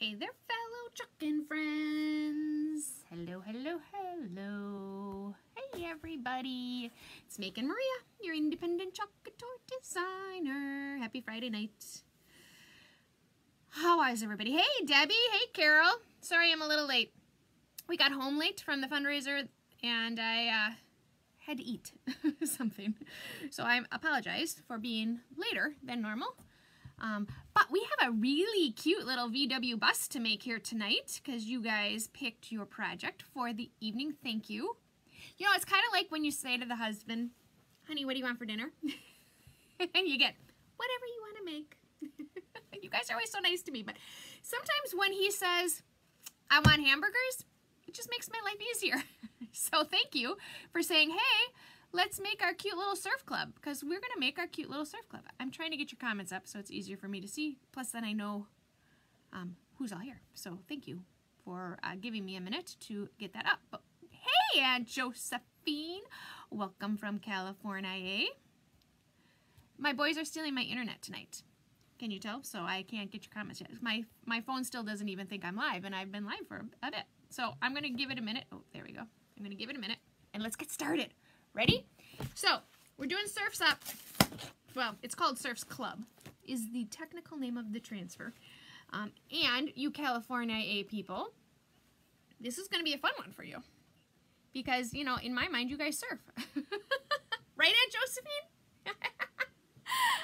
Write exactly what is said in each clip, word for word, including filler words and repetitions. Hey there, fellow trucking friends. Hello, hello, hello. Hey, everybody. It's Making Maria, your independent Chalk Couture designer. Happy Friday night. How is everybody? Hey, Debbie. Hey, Carol. Sorry I'm a little late. We got home late from the fundraiser, and I uh, had to eat something. So I apologize for being later than normal. Um, but we have a really cute little V W bus to make here tonight because you guys picked your project for the evening. Thank you. You know, it's kind of like when you say to the husband, honey, what do you want for dinner? And you get whatever you want to make. You guys are always so nice to me. But sometimes when he says, I want hamburgers, it just makes my life easier. So thank you for saying, hey, let's make our cute little surf club, because we're going to make our cute little surf club. I'm trying to get your comments up so it's easier for me to see. Plus, then I know um, who's all here. So thank you for uh, giving me a minute to get that up. But, hey, Aunt Josephine. Welcome from California. My boys are stealing my internet tonight. Can you tell? So I can't get your comments yet. My, my phone still doesn't even think I'm live, and I've been live for a bit. So I'm going to give it a minute. Oh, there we go. I'm going to give it a minute, and let's get started. Ready? So, we're doing Surf's Up. Well, it's called Surf's Club, is the technical name of the transfer. Um, and you California people, this is going to be a fun one for you. Because, you know, in my mind, you guys surf. Right, Aunt Josephine?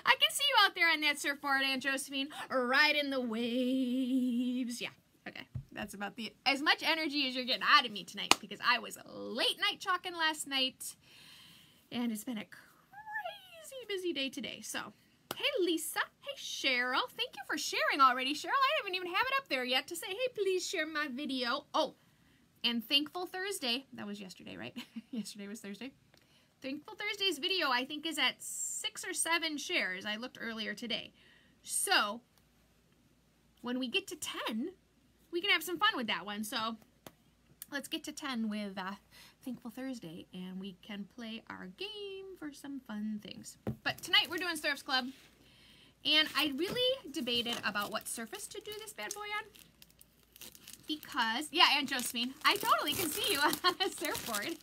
I can see you out there on that surfboard, Aunt Josephine, riding the waves. Yeah, okay. That's about the as much energy as you're getting out of me tonight because I was late night chalking last night. And it's been a crazy busy day today. So, hey Lisa, hey Cheryl, thank you for sharing already. Cheryl, I didn't even have it up there yet to say, hey, please share my video. Oh, and Thankful Thursday, that was yesterday, right? Yesterday was Thursday. Thankful Thursday's video, I think, is at six or seven shares. I looked earlier today. So, when we get to ten, we can have some fun with that one. So, let's get to ten with uh, Thankful Thursday, and we can play our game for some fun things. But tonight we're doing Surf's Club, and I really debated about what surface to do this bad boy on because, yeah, Aunt Josephine, I totally can see you on a surfboard.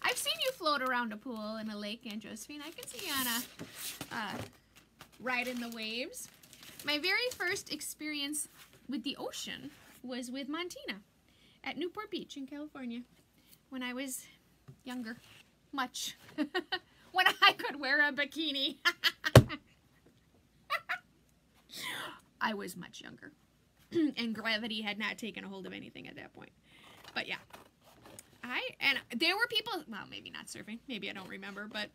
I've seen you float around a pool in a lake, Aunt Josephine. I can see you on a uh, ride in the waves. My very first experience with the ocean was with Montina at Newport Beach in California when I was younger, much, when I could wear a bikini. I was much younger, and gravity had not taken a hold of anything at that point. But yeah, I, and there were people, well, maybe not surfing, maybe I don't remember, but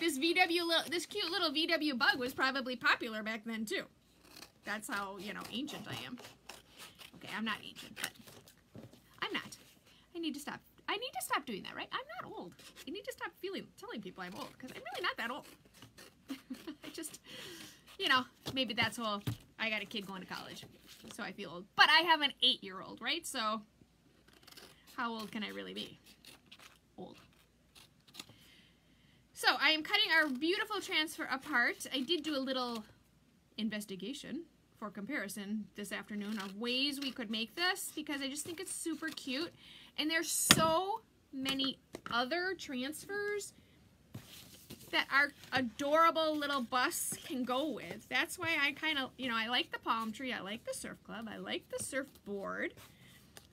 this V W, this cute little V W bug was probably popular back then too. That's how, you know, ancient I am. Okay, I'm not ancient, but I'm not. I need to stop. I need to stop doing that, right? I'm not old. I need to stop feeling, telling people I'm old, because I'm really not that old. I just, you know, maybe that's whole, I got a kid going to college, so I feel old. But I have an eight-year-old, right? So how old can I really be? Old. So I am cutting our beautiful transfer apart. I did do a little investigation for comparison this afternoon of ways we could make this because I just think it's super cute, and there's so many other transfers that our adorable little bus can go with. That's why I kind of, you know, I like the palm tree, I like the surf club, I like the surfboard,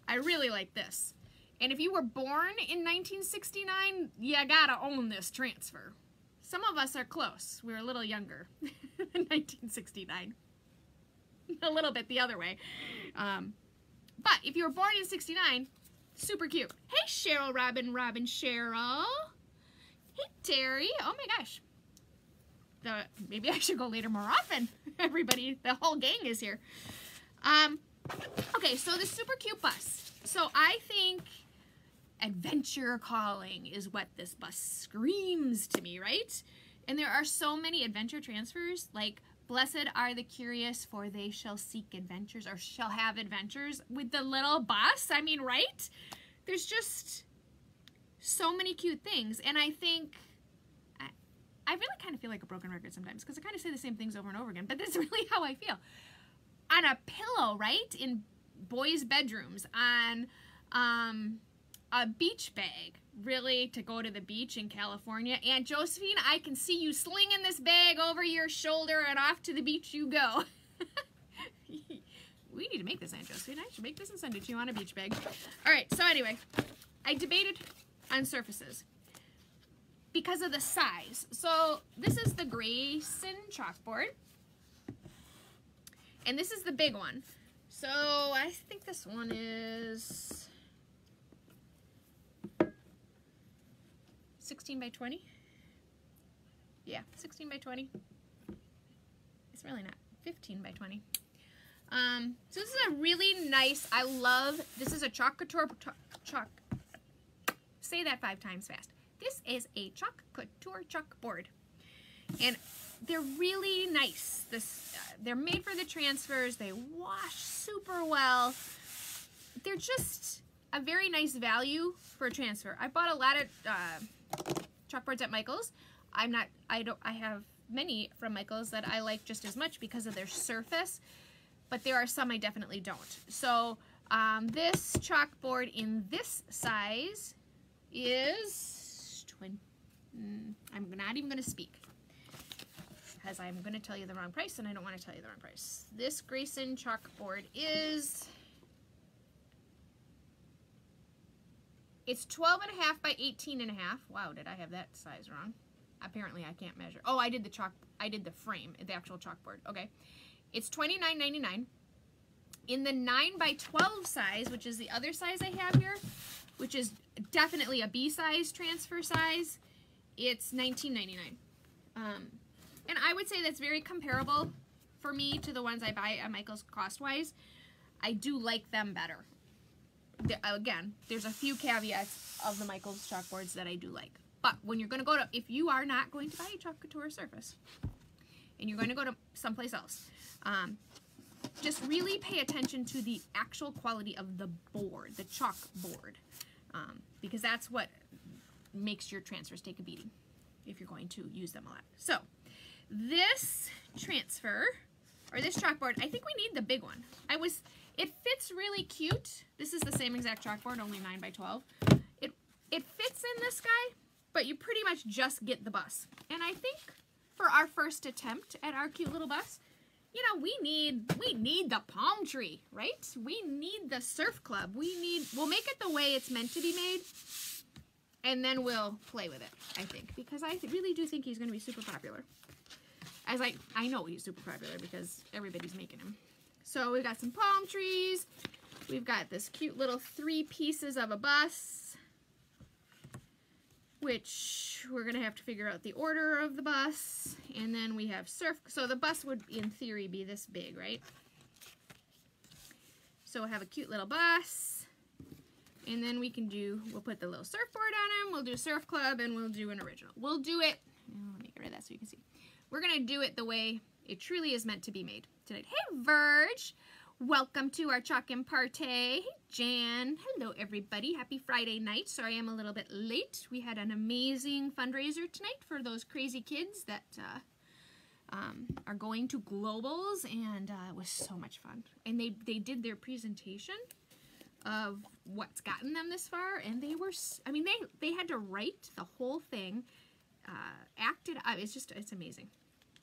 I really like this. And if you were born in nineteen sixty-nine, you gotta own this transfer. Some of us are close, we're a little younger than nineteen sixty-nine. A little bit the other way. Um, but if you were born in sixty-nine, super cute. Hey, Cheryl, Robin, Robin, Cheryl. Hey, Terry. Oh, my gosh. The, maybe I should go later more often. Everybody, the whole gang is here. Um, okay, so the super cute bus. So I think adventure calling is what this bus screams to me, right? And there are so many adventure transfers, like Blessed are the curious, for they shall seek adventures, or shall have adventures, with the little bus. I mean, right? There's just so many cute things. And I think, I, I really kind of feel like a broken record sometimes because I kind of say the same things over and over again, but that's really how I feel. on a pillow, right? In boys' bedrooms, on um, a beach bag. Really, to go to the beach in California. Aunt Josephine, I can see you slinging this bag over your shoulder and off to the beach you go. We need to make this, Aunt Josephine. I should make this and send it to you on a beach bag. All right, so anyway, I debated on surfaces because of the size. So this is the Grayson chalkboard, and this is the big one. So I think this one is sixteen by twenty. Yeah, sixteen by twenty. It's really not. fifteen by twenty. Um, so this is a really nice, I love, this is a Chalk Couture, chalk, say that five times fast. This is a Chalk Couture chalkboard. And they're really nice. This, uh, they're made for the transfers. They wash super well. They're just a very nice value for a transfer. I bought a lot of uh, chalkboards at Michaels. I'm not, I don't, I have many from Michaels that I like just as much because of their surface, but there are some I definitely don't. So um, this chalkboard in this size is twenty. I'm not even going to speak because I'm going to tell you the wrong price and I don't want to tell you the wrong price. This Grayson chalkboard is, it's twelve and a half by eighteen and a half. Wow, did I have that size wrong? Apparently I can't measure. Oh, I did the chalk, I did the frame, the actual chalkboard. Okay. It's twenty-nine ninety-nine. In the nine by twelve size, which is the other size I have here, which is definitely a B size, transfer size, it's nineteen ninety-nine. Um, and I would say that's very comparable for me to the ones I buy at Michael's cost-wise. I do like them better. There, again, there's a few caveats of the Michael's chalkboards that I do like. But when you're going to go to, if you are not going to buy a Chalk Couture surface and you're going to go to someplace else, um, just really pay attention to the actual quality of the board, the chalk board, um, because that's what makes your transfers take a beating if you're going to use them a lot. So this transfer, or this chalkboard, I think we need the big one. I was, it fits really cute. This is the same exact chalkboard, only nine by twelve. It, it fits in this guy, but you pretty much just get the bus. And I think for our first attempt at our cute little bus, you know, we need we need the palm tree, right? We need the surf club. We need, we'll make it the way it's meant to be made, and then we'll play with it, I think, because I really do think he's going to be super popular. As I, I know he's super popular because everybody's making him. So we've got some palm trees. We've got this cute little three pieces of a bus, which we're going to have to figure out the order of the bus, and then we have surf. So the bus would, in theory, be this big, right? So we'll have a cute little bus, and then we can do, we'll put the little surfboard on him, we'll do surf club, and we'll do an original. We'll do it, let me get rid of that so you can see. We're going to do it the way it truly is meant to be made tonight. Hey, Verge! Welcome to our Chalk and Partay. Hey, Jan. Hello, everybody. Happy Friday night. Sorry I'm a little bit late. We had an amazing fundraiser tonight for those crazy kids that uh, um, are going to globals, and uh, it was so much fun. And they, they did their presentation of what's gotten them this far, and they were, I mean, they, they had to write the whole thing, uh, acted up. It's just, it's amazing.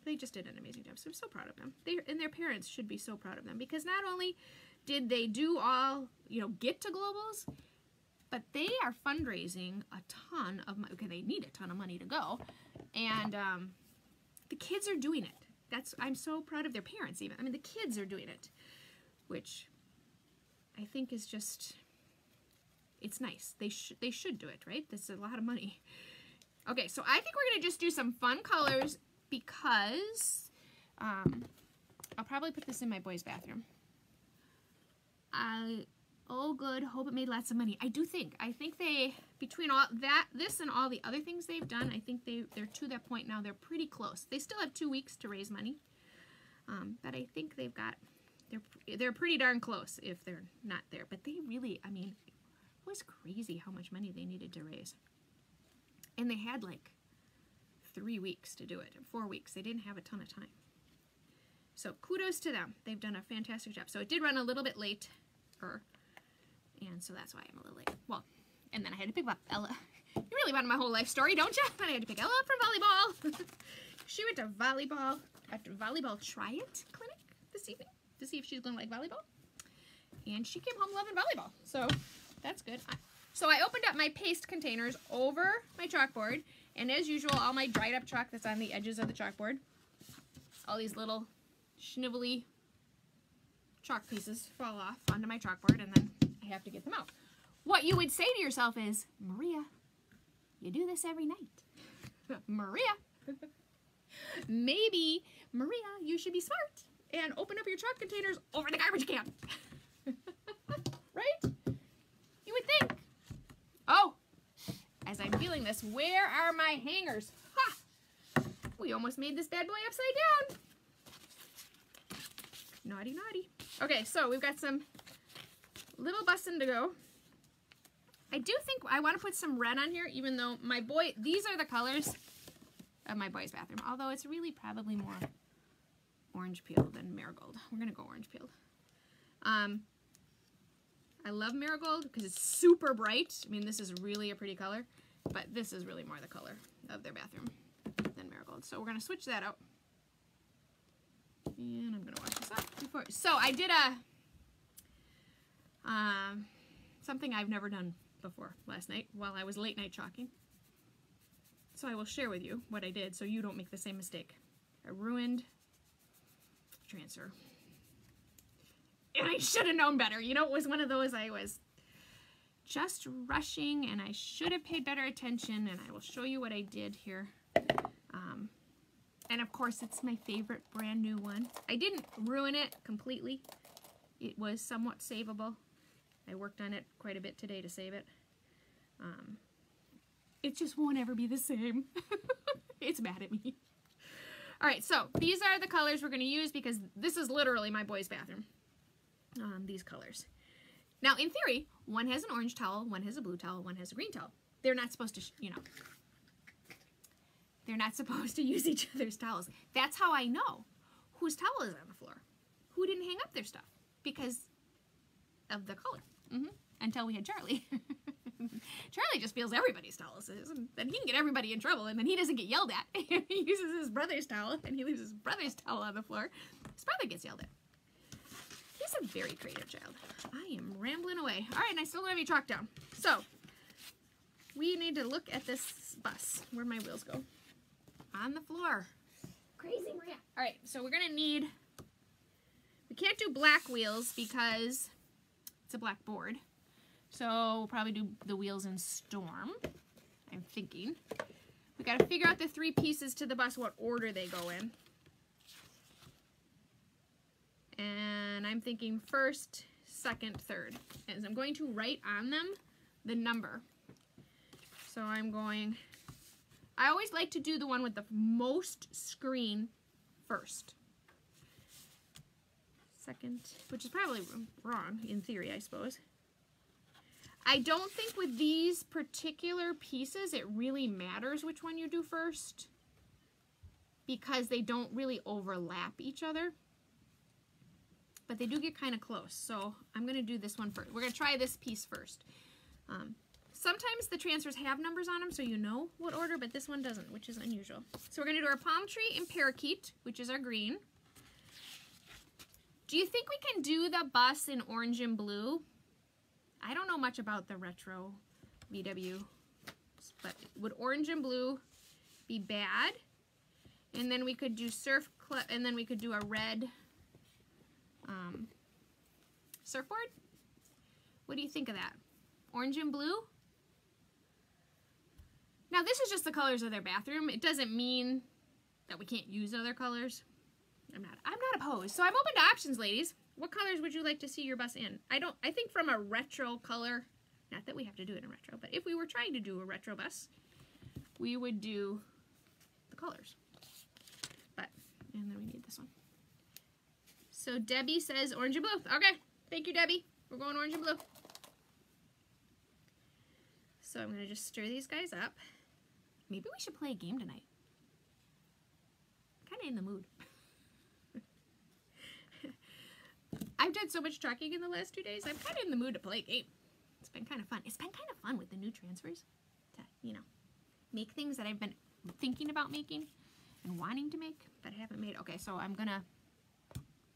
They just did an amazing job, so I'm so proud of them. They, and their parents should be so proud of them, because not only did they do all, you know, get to globals, but they are fundraising a ton of money. Okay, they need a ton of money to go, and um, the kids are doing it. That's, I'm so proud of their parents even. I mean, the kids are doing it, which I think is just, it's nice. They, sh they should do it, right? That's a lot of money. Okay, so I think we're going to just do some fun colors, because um, I'll probably put this in my boys' bathroom. I, oh good, hope it made lots of money. I do think, I think they, between all that, this and all the other things they've done, I think they, they're to that point now, they're pretty close. They still have two weeks to raise money, um, but I think they've got, they're, they're pretty darn close if they're not there. But they really, I mean, it was crazy how much money they needed to raise. And they had like, three weeks to do it, four weeks. They didn't have a ton of time. So kudos to them. They've done a fantastic job. So it did run a little bit late, er, and so that's why I'm a little late. Well, and then I had to pick up Ella. You really want my whole life story, don't you? But I had to pick Ella up from volleyball. She went to volleyball, after volleyball try-it clinic this evening to see if she's going to like volleyball. And she came home loving volleyball. So that's good. I, so I opened up my paste containers over my chalkboard. And as usual, all my dried up chalk that's on the edges of the chalkboard. All these little schnivelly chalk pieces fall off onto my chalkboard, and then I have to get them out. What you would say to yourself is, Maria, you do this every night. Maria, maybe, Maria, you should be smart and open up your chalk containers over the garbage can. Right? You would think. Oh, as I'm feeling this, where are my hangers? Ha! We almost made this bad boy upside down. Naughty, naughty. Okay, so we've got some little bustin' to go. I do think I want to put some red on here, even though my boy, these are the colors of my boy's bathroom, although it's really probably more orange peel than marigold. We're going to go orange peel. Um, I love marigold because it's super bright. I mean, this is really a pretty color, but this is really more the color of their bathroom than marigold. So we're going to switch that out. And I'm going to wash this up before. So I did a, um, something I've never done before last night while I was late night chalking. So I will share with you what I did so you don't make the same mistake. I ruined transfer. And I should have known better. You know, it was one of those I was just rushing and I should have paid better attention, and I will show you what I did here. Um, And of course, it's my favorite brand new one. I didn't ruin it completely. It was somewhat saveable. I worked on it quite a bit today to save it. Um, it just won't ever be the same. It's mad at me. All right, so these are the colors we're going to use because this is literally my boy's bathroom. Um, these colors. Now, in theory, one has an orange towel, one has a blue towel, one has a green towel. They're not supposed to, sh you know. They're not supposed to use each other's towels. That's how I know whose towel is on the floor, who didn't hang up their stuff because of the color. Mm-hmm. Until we had Charlie. Charlie just feels everybody's towels, and then he can get everybody in trouble, and then he doesn't get yelled at. He uses his brother's towel, and he leaves his brother's towel on the floor. His brother gets yelled at. He's a very creative child. I am rambling away. All right, and I still don't have any chalk down. So we need to look at this bus. Where'd my wheels go? On the floor. Crazy Maria. All right, so we're gonna need, we can't do black wheels because it's a black board. So we'll probably do the wheels in storm, I'm thinking. We gotta figure out the three pieces to the bus, what order they go in. And I'm thinking first, second, third. As I'm going to write on them the number. So I'm going, I always like to do the one with the most screen first. Second, which is probably wrong in theory, I suppose. I don't think with these particular pieces it really matters which one you do first because they don't really overlap each other. But they do get kind of close, so I'm going to do this one first. We're going to try this piece first. Um, Sometimes the transfers have numbers on them, so you know what order, but this one doesn't, which is unusual. So we're going to do our palm tree and parakeet, which is our green. Do you think we can do the bus in orange and blue? I don't know much about the retro V W, but would orange and blue be bad? And then we could do surf club, and then we could do a red um, surfboard. What do you think of that? Orange and blue? Now this is just the colors of their bathroom. It doesn't mean that we can't use other colors. I'm not I'm not opposed. So I'm open to options, ladies. What colors would you like to see your bus in? I don't I think from a retro color, not that we have to do it in retro, but if we were trying to do a retro bus, we would do the colors. But and then we need this one. So Debbie says orange and blue. Okay. Thank you, Debbie. We're going orange and blue. So I'm going to just stir these guys up. Maybe we should play a game tonight. Kind of in the mood. I've done so much talking in the last two days, I'm kind of in the mood to play a game. It's been kind of fun. It's been kind of fun with the new transfers to, you know, make things that I've been thinking about making and wanting to make that I haven't made. Okay, so I'm going to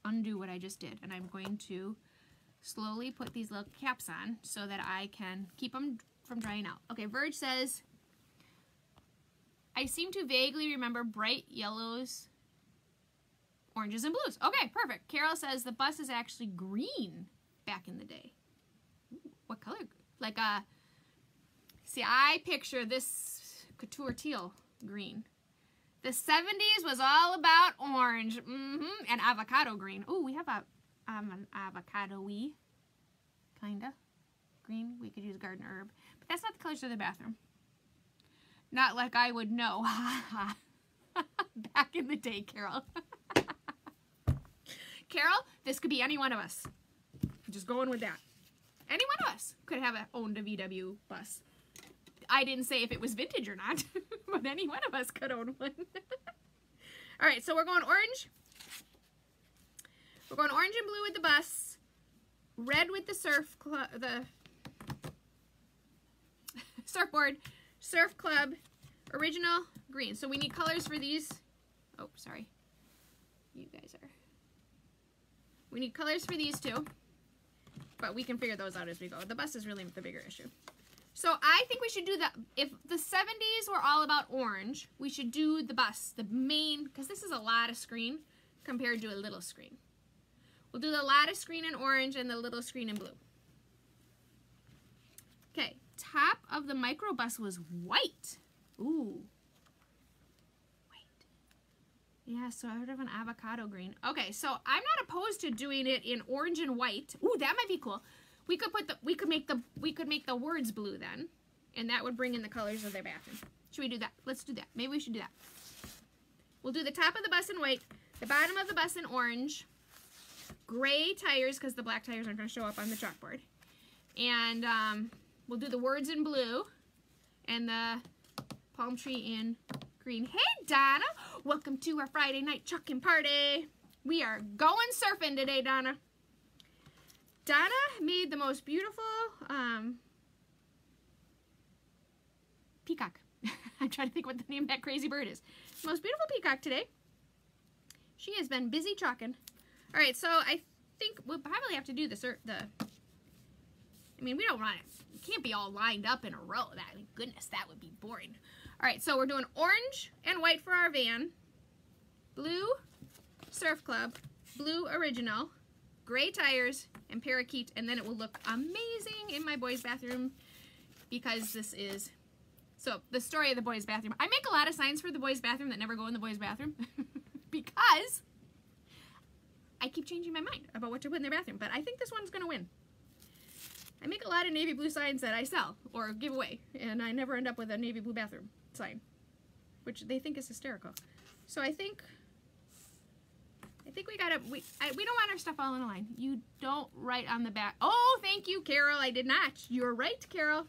undo what I just did, and I'm going to slowly put these little caps on so that I can keep them from drying out. Okay, Verge says, I seem to vaguely remember bright yellows, oranges, and blues. Okay, perfect. Carol says the bus is actually green back in the day. Ooh, what color? Like a, see, I picture this couture teal green. The seventies was all about orange, mm-hmm, and avocado green. Ooh, we have a, um, an avocado-y, kind of, green. We could use garden herb, but that's not the colors of the bathroom. Not like I would know. Back in the day, Carol. Carol, this could be any one of us. Just going with that. Any one of us could have owned a V W bus. I didn't say if it was vintage or not, but any one of us could own one. All right, so we're going orange. We're going orange and blue with the bus. Red with the surf club, the surfboard. Surf Club, original, green. So we need colors for these. Oh, sorry. You guys are. We need colors for these two, but we can figure those out as we go. The bus is really the bigger issue. So I think we should do the, if the seventies were all about orange, we should do the bus, the main, because this is a lot of screen compared to a little screen. We'll do the lot of screen in orange and the little screen in blue. Okay. Top of the microbus was white. Ooh. White. Yeah, sort of an avocado green. Okay, so I'm not opposed to doing it in orange and white. Ooh, that might be cool. We could put the we could make the we could make the words blue then, and that would bring in the colors of their bathroom. Should we do that? Let's do that. Maybe we should do that. We'll do the top of the bus in white, the bottom of the bus in orange, gray tires because the black tires aren't going to show up on the chalkboard, and um we'll do the words in blue and the palm tree in green. Hey, Donna. Welcome to our Friday night chalking party. We are going surfing today, Donna. Donna made the most beautiful um, peacock. I'm trying to think what the name of that crazy bird is. Most beautiful peacock today. She has been busy chalking. All right, so I think we'll probably have to do the the. I mean, we don't want it. It can't be all lined up in a row. That, goodness, that would be boring. All right, so we're doing orange and white for our van. Blue, Surf Club. Blue, original. Gray tires and parakeet. And then it will look amazing in my boys' bathroom because this is... So, the story of the boys' bathroom. I make a lot of signs for the boys' bathroom that never go in the boys' bathroom because I keep changing my mind about what to put in their bathroom. But I think this one's going to win. I make a lot of navy blue signs that I sell or give away, and I never end up with a navy blue bathroom sign, which they think is hysterical. So I think, I think we gotta, we, I, we don't want our stuff all in a line. You don't write on the back. Oh, thank you, Carol. I did not. You're right, Carol.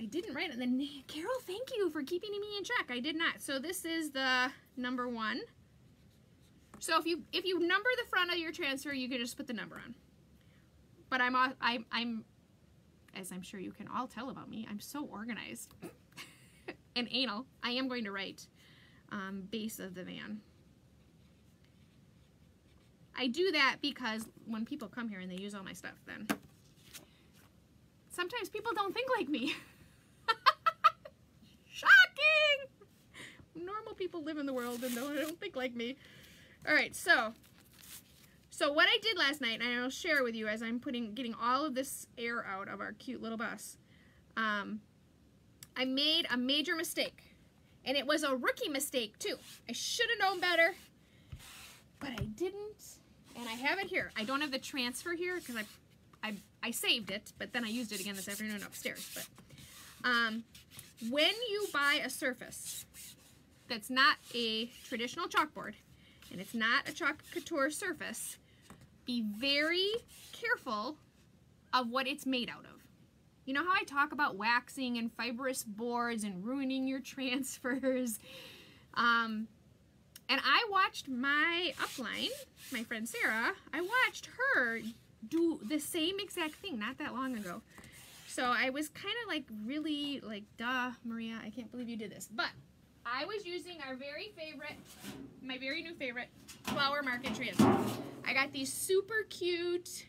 I didn't write it. Then Carol, thank you for keeping me in check. I did not. So this is the number one. So if you, if you number the front of your transfer, you can just put the number on. But I'm, I'm, I'm, as I'm sure you can all tell about me, I'm so organized and anal. I am going to write um, base of the van. I do that because when people come here and they use all my stuff, then sometimes people don't think like me. Shocking! Normal people live in the world and don't, don't think like me. All right, so. So what I did last night, and I'll share with you as I'm putting, getting all of this air out of our cute little bus, um, I made a major mistake. And it was a rookie mistake, too. I should have known better, but I didn't. And I have it here. I don't have the transfer here because I, I, I saved it, but then I used it again this afternoon upstairs. But um, when you buy a surface that's not a traditional chalkboard, and it's not a Chalk Couture surface, be very careful of what it's made out of. You know how I talk about waxing and fibrous boards and ruining your transfers? Um, And I watched my upline, my friend Sarah, I watched her do the same exact thing not that long ago. So I was kind of like really like, duh, Maria, I can't believe you did this. But I was using our very favorite, my very new favorite, Flower Market Transfers. I got these super cute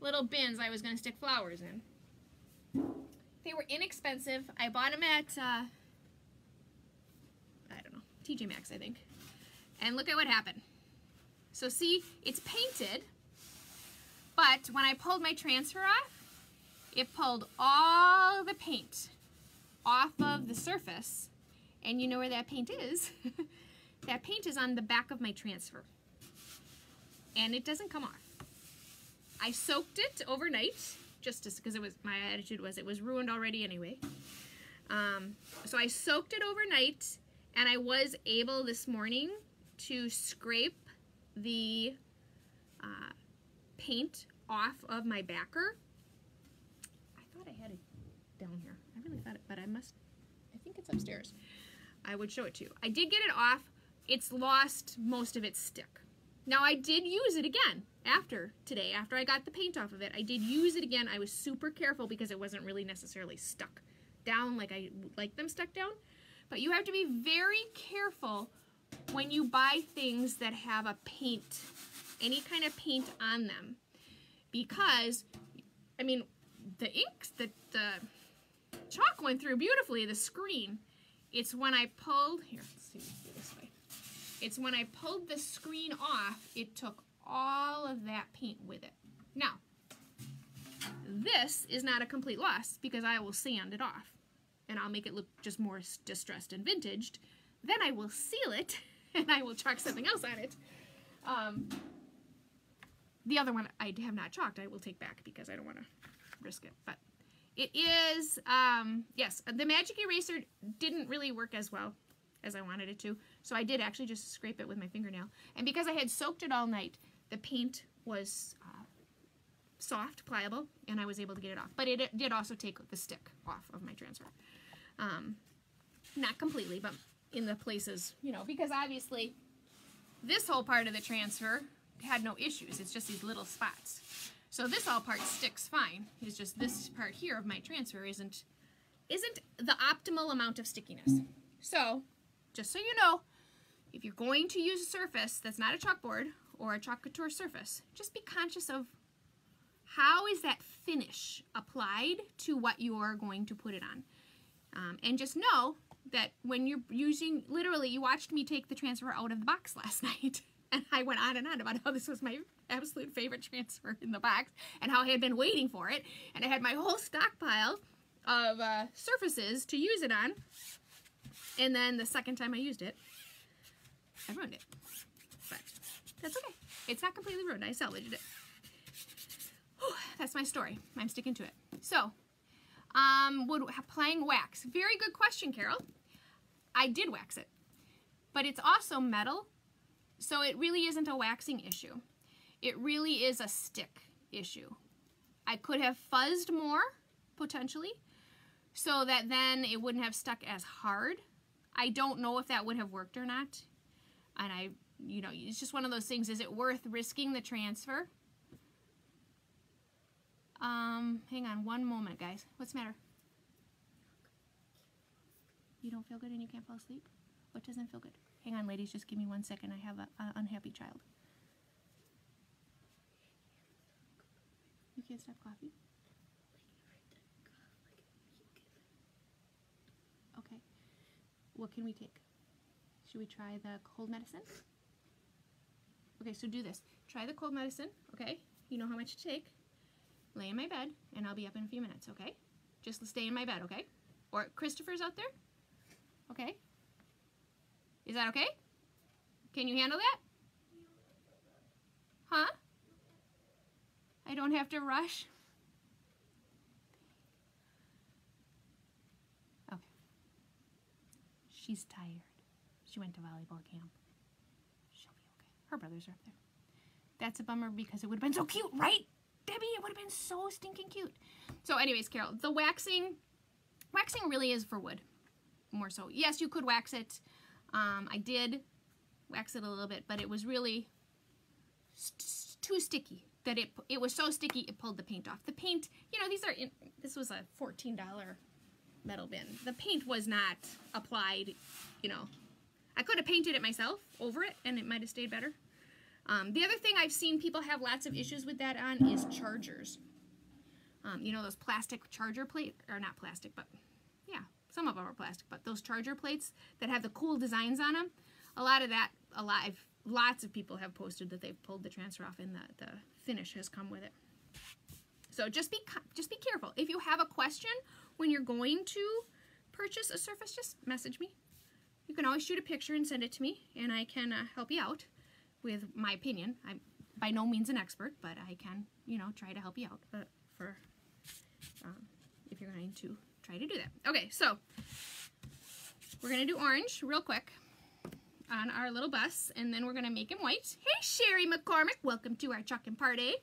little bins I was going to stick flowers in. They were inexpensive. I bought them at, uh, I don't know, T J Maxx, I think. And look at what happened. So see, it's painted, but when I pulled my transfer off, it pulled all the paint off of the surface. And you know where that paint is? That paint is on the back of my transfer. And it doesn't come off. I soaked it overnight, just because it was, my attitude was it was ruined already anyway. Um, so I soaked it overnight, and I was able this morning to scrape the uh, paint off of my backer. I thought I had it down here. I really thought it, but I must, I think it's upstairs. I would show it to you. I did get it off. It's lost most of its stick. Now I did use it again after today, after I got the paint off of it. I did use it again. I was super careful because it wasn't really necessarily stuck down like I like them stuck down. But you have to be very careful when you buy things that have a paint, any kind of paint on them. Because, I mean, the inks, the, the chalk went through beautifully, the screen. It's when I pulled, here, let's see, this way. It's when I pulled the screen off, it took all of that paint with it. Now, this is not a complete loss because I will sand it off and I'll make it look just more distressed and vintaged. Then I will seal it and I will chalk something else on it. Um, the other one I have not chalked, I will take back because I don't want to risk it. But it is, um, yes, the magic eraser didn't really work as well as I wanted it to. So I did actually just scrape it with my fingernail. And because I had soaked it all night, the paint was uh, soft, pliable, and I was able to get it off. But it did also take the stick off of my transfer. Um, not completely, but in the places, you know, because obviously this whole part of the transfer had no issues. It's just these little spots. So this all part sticks fine. It's just this part here of my transfer isn't, isn't the optimal amount of stickiness. So, just so you know, if you're going to use a surface that's not a chalkboard or a Chalk Couture surface, just be conscious of how is that finish applied to what you're going to put it on. Um, and just know that when you're using, literally, you watched me take the transfer out of the box last night. And I went on and on about how this was my absolute favorite transfer in the box and how I had been waiting for it. And I had my whole stockpile of uh, surfaces to use it on. And then the second time I used it, I ruined it. But that's okay. It's not completely ruined. I salvaged it. Whew, that's my story. I'm sticking to it. So, um, wood, applying wax. Very good question, Carol. I did wax it. But it's also metal, so it really isn't a waxing issue. It really is a stick issue. I could have fuzzed more, potentially, so that then it wouldn't have stuck as hard. I don't know if that would have worked or not. And I, you know, it's just one of those things. Is it worth risking the transfer? Um, hang on one moment, guys. What's the matter? You don't feel good and you can't fall asleep? What doesn't feel good? Hang on, ladies. Just give me one second. I have an unhappy child. You can't stop coffee? Okay. What can we take? Should we try the cold medicine? Okay, so do this. Try the cold medicine, okay? You know how much to take. Lay in my bed, and I'll be up in a few minutes, okay? Just stay in my bed, okay? Or Christopher's out there, okay? Is that okay? Can you handle that? Huh? I don't have to rush? Okay. She's tired. She went to volleyball camp. She'll be okay. Her brothers are up there. That's a bummer because it would have been so cute, right, Debbie? It would have been so stinking cute. So anyways, Carol, the waxing, waxing really is for wood, more so. Yes, you could wax it. Um, I did. wax it a little bit, but it was really st too sticky. That it it was so sticky it pulled the paint off. The paint, you know, these are in, this was a fourteen dollar metal bin. The paint was not applied, you know. I could have painted it myself over it, and it might have stayed better. Um, the other thing I've seen people have lots of issues with that on is chargers. Um, you know, those plastic charger plate, or not plastic, but yeah, some of them are plastic, but those charger plates that have the cool designs on them, a lot of that, a lot, I've, lots of people have posted that they've pulled the transfer off, and the, the finish has come with it. So just be, just be careful. If you have a question when you're going to purchase a surface, just message me. You can always shoot a picture and send it to me, and I can uh, help you out with my opinion. I'm by no means an expert, but I can, you know, try to help you out uh, for um, if you're going to try to do that. Okay, so we're going to do orange real quick on our little bus, and then we're going to make him white. Hey, Sherry McCormick, welcome to our Chalk and Party.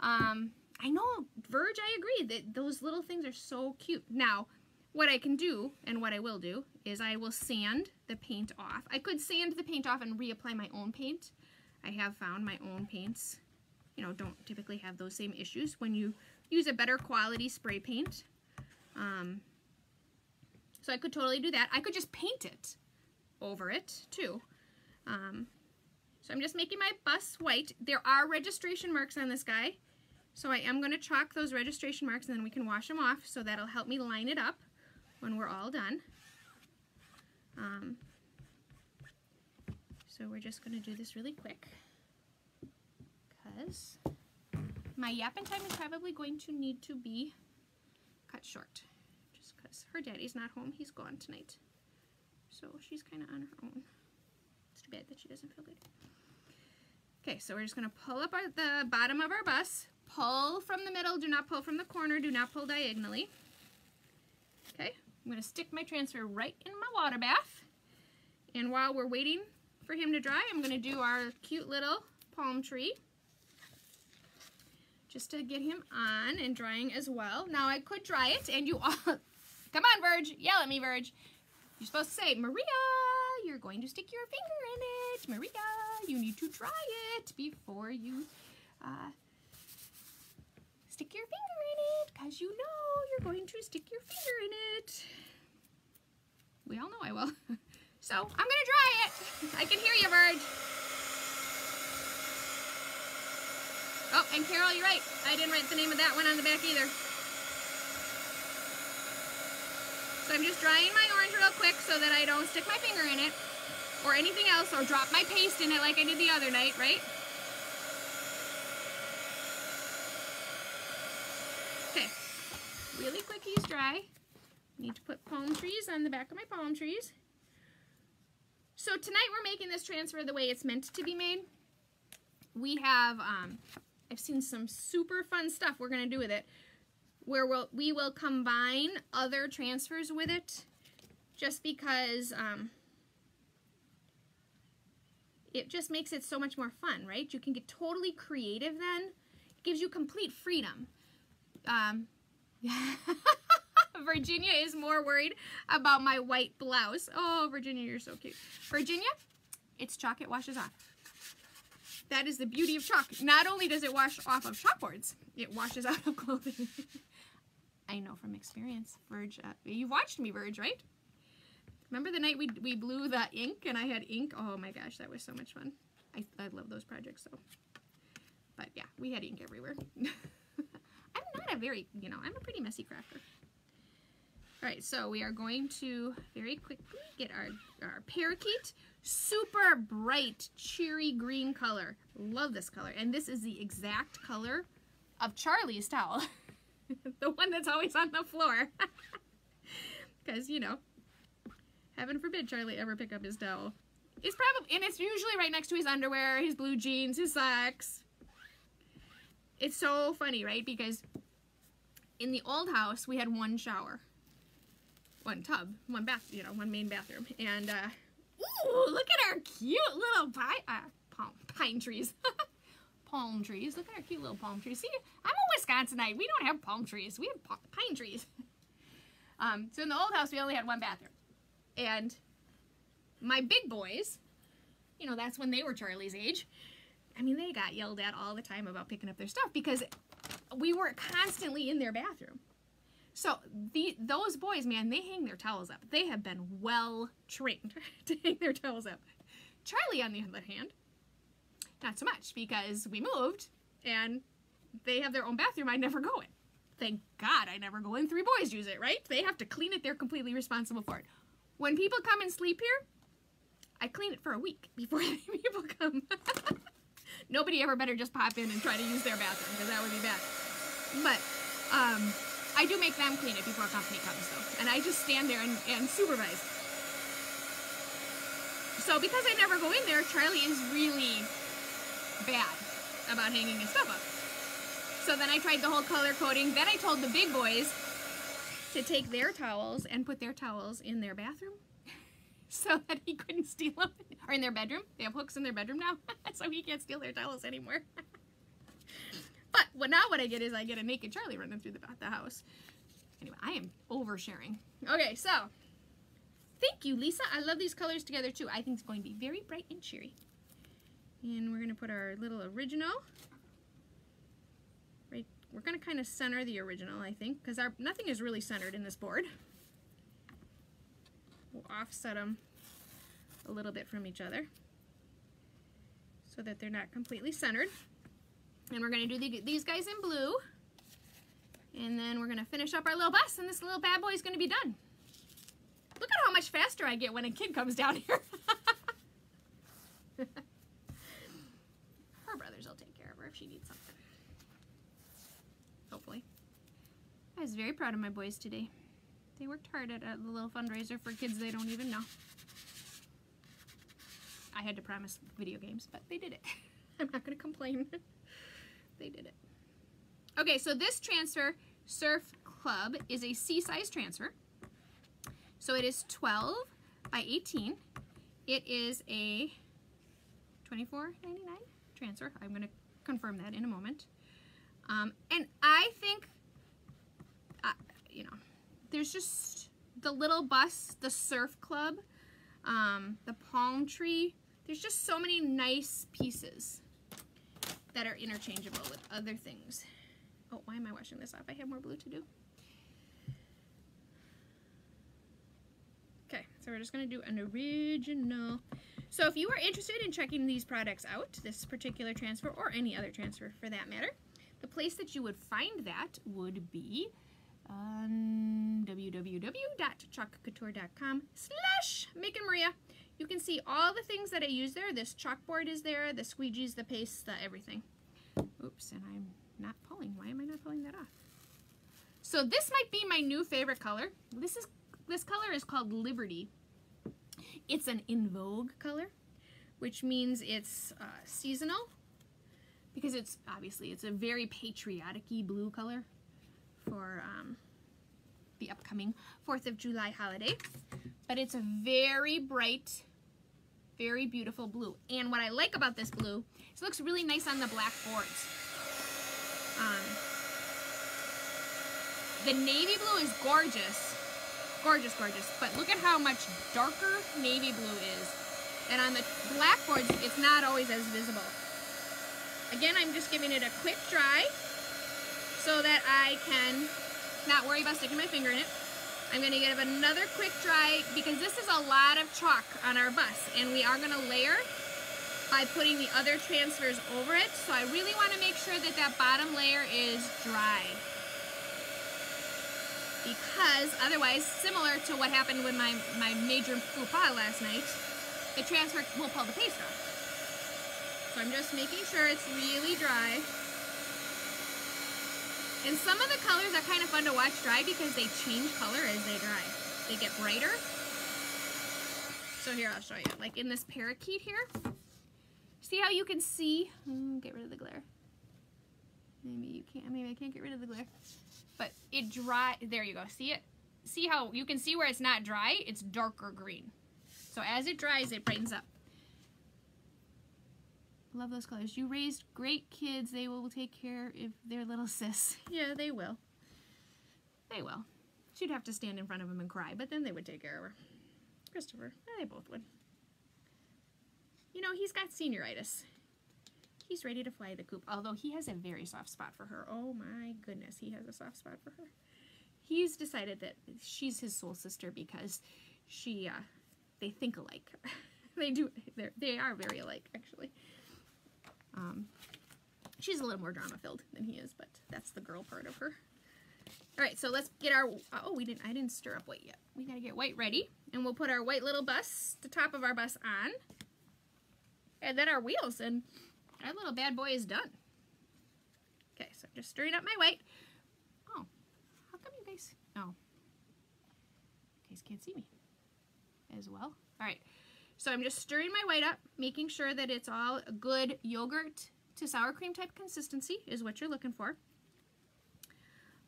Um, I know, Verge, I agree that those little things are so cute. Now, what I can do, and what I will do, is I will sand the paint off. I could sand the paint off and reapply my own paint. I have found my own paints, you know, don't typically have those same issues when you use a better quality spray paint. Um, so I could totally do that. I could just paint it over it, too. Um, so I'm just making my bus white. There are registration marks on this guy, so I am going to chalk those registration marks, and then we can wash them off, so that'll help me line it up when we're all done. Um, so we're just going to do this really quick because my yapping time is probably going to need to be cut short just because her daddy's not home. He's gone tonight. So she's kind of on her own. It's too bad that she doesn't feel good. Okay, so we're just going to pull up our, the bottom of our bus. Pull from the middle. Do not pull from the corner. Do not pull diagonally. Okay. I'm going to stick my transfer right in my water bath, and while we're waiting for him to dry, I'm going to do our cute little palm tree just to get him on and drying as well. Now I could dry it, and you all, come on Verge, yell at me Verge. You're supposed to say, Maria, you're going to stick your finger in it. Maria, you need to dry it before you uh, stick your finger in it, because you know you're going to stick your finger in it. We all know I will. So I'm going to dry it. I can hear you, Verge. Oh, and Carol, you're right. I didn't write the name of that one on the back either. So I'm just drying my orange real quick so that I don't stick my finger in it or anything else or drop my paste in it like I did the other night, right? Really quick, he's dry. Need to put palm trees on the back of my palm trees. So tonight we're making this transfer the way it's meant to be made. We have, um, I've seen some super fun stuff we're going to do with it, where we'll, we will combine other transfers with it just because um, it just makes it so much more fun, right? You can get totally creative then. It gives you complete freedom. Um, Virginia is more worried about my white blouse. Oh, Virginia, you're so cute. Virginia, it's chalk, it washes off. That is the beauty of chalk. Not only does it wash off of chalkboards, it washes out of clothing. I know from experience. Verge, uh, you've watched me, Verge, right? Remember the night we, we blew the ink and I had ink? Oh my gosh, that was so much fun. I, I love those projects, so. But yeah, we had ink everywhere. Not a very, you know, I'm a pretty messy crafter. Alright, so we are going to very quickly get our, our parakeet. Super bright, cheery green color. Love this color. And this is the exact color of Charlie's towel. The one that's always on the floor. Because, you know, heaven forbid Charlie ever pick up his towel. It's probably, and it's usually right next to his underwear, his blue jeans, his socks. It's so funny, right? Because in the old house, we had one shower, one tub, one bath, you know, one main bathroom. And, uh, ooh, look at our cute little pine, uh, palm, pine trees. Palm trees. Look at our cute little palm trees. See, I'm a Wisconsinite. We don't have palm trees. We have palm, pine trees. um, so in the old house, we only had one bathroom. And my big boys you know, that's when they were Charlie's age. I mean, they got yelled at all the time about picking up their stuff because we were constantly in their bathroom. So the, those boys, man, they hang their towels up. They have been well trained to hang their towels up. Charlie, on the other hand, not so much, because we moved and they have their own bathroom I never go in. Thank God I never go in. Three boys use it, right? They have to clean it. They're completely responsible for it. When people come and sleep here, I clean it for a week before the people come. Nobody ever better just pop in and try to use their bathroom, because that would be bad. But um, I do make them clean it before company comes, though. And I just stand there and, and supervise. So because I never go in there, Charlie is really bad about hanging his stuff up. So then I tried the whole color coding. Then I told the big boys to take their towels and put their towels in their bathroom so that he couldn't steal them, or in their bedroom. They have hooks in their bedroom now, so he can't steal their towels anymore. But what now what I get is I get a naked Charlie running through the, the house. Anyway, I am oversharing. Okay, so thank you, Lisa. I love these colors together too. I think it's going to be very bright and cheery. And we're going to put our little original. Right, we're going to kind of center the original, I think, because our nothing is really centered in this board. We'll offset them a little bit from each other so that they're not completely centered. And we're going to do the, these guys in blue. And then we're going to finish up our little bus, and this little bad boy is going to be done. Look at how much faster I get when a kid comes down here. Her brothers will take care of her if she needs something. Hopefully. I was very proud of my boys today. They worked hard at a little fundraiser for kids they don't even know. I had to promise video games, but they did it. I'm not going to complain. They did it. Okay, so this transfer, Surf Club, is a C-size transfer. So it is twelve by eighteen. It is a twenty-four ninety-nine transfer. I'm going to confirm that in a moment. Um, and I think, uh, you know, there's just the little bus, the Surf Club, um, the palm tree. There's just so many nice pieces that are interchangeable with other things. Oh, why am I washing this off? I have more blue to do. Okay, so we're just going to do an original. So if you are interested in checking these products out, this particular transfer or any other transfer for that matter, the place that you would find that would be on w w w dot chalk couture dot com slash Making Maria. You can see all the things that I use there. This chalkboard is there, the squeegees, the pastes, the everything. Oops, and I'm not pulling. Why am I not pulling that off? So this might be my new favorite color. This is this color is called Liberty. It's an in vogue color, which means it's uh, seasonal, because it's obviously it's a very patriotic-y blue color for um, the upcoming fourth of July holiday. But it's a very bright, very beautiful blue. And what I like about this blue is it looks really nice on the black boards. Um, the navy blue is gorgeous. Gorgeous, gorgeous. But look at how much darker navy blue is. And on the black boards, it's not always as visible. Again, I'm just giving it a quick dry so that I can not worry about sticking my finger in it. I'm going to give another quick dry because this is a lot of chalk on our bus, and we are going to layer by putting the other transfers over it. So I really want to make sure that that bottom layer is dry, because otherwise, similar to what happened with my, my major faux pas last night, the transfer will pull the paste off. So I'm just making sure it's really dry. And some of the colors are kind of fun to watch dry because they change color as they dry. They get brighter. So here, I'll show you. Like in this parakeet here. See how you can see? Mm, get rid of the glare. Maybe you can't. Maybe I can't get rid of the glare. But it dry. There you go. See it? See how you can see where it's not dry? It's darker green. So as it dries, it brightens up. Love those colors. You raised great kids. They will take care of their little sis. Yeah, they will. They will. She'd have to stand in front of them and cry, but then they would take care of her. Christopher. Yeah, they both would. you know, he's got senioritis. He's ready to fly the coop, although he has a very soft spot for her. Oh my goodness, he has a soft spot for her. He's decided that she's his soul sister because she, uh, they think alike. They do, they are very alike, actually. Um, she's a little more drama-filled than he is, but that's the girl part of her. All right, so let's get our, oh, we didn't, I didn't stir up white yet. We gotta get white ready, and we'll put our white little bus, the top of our bus on, and then our wheels, and our little bad boy is done. Okay, so I'm just stirring up my white. Oh, how come you guys, oh, you guys can't see me as well. All right, so I'm just stirring my white up, making sure that it's all a good yogurt to sour cream type consistency is what you're looking for.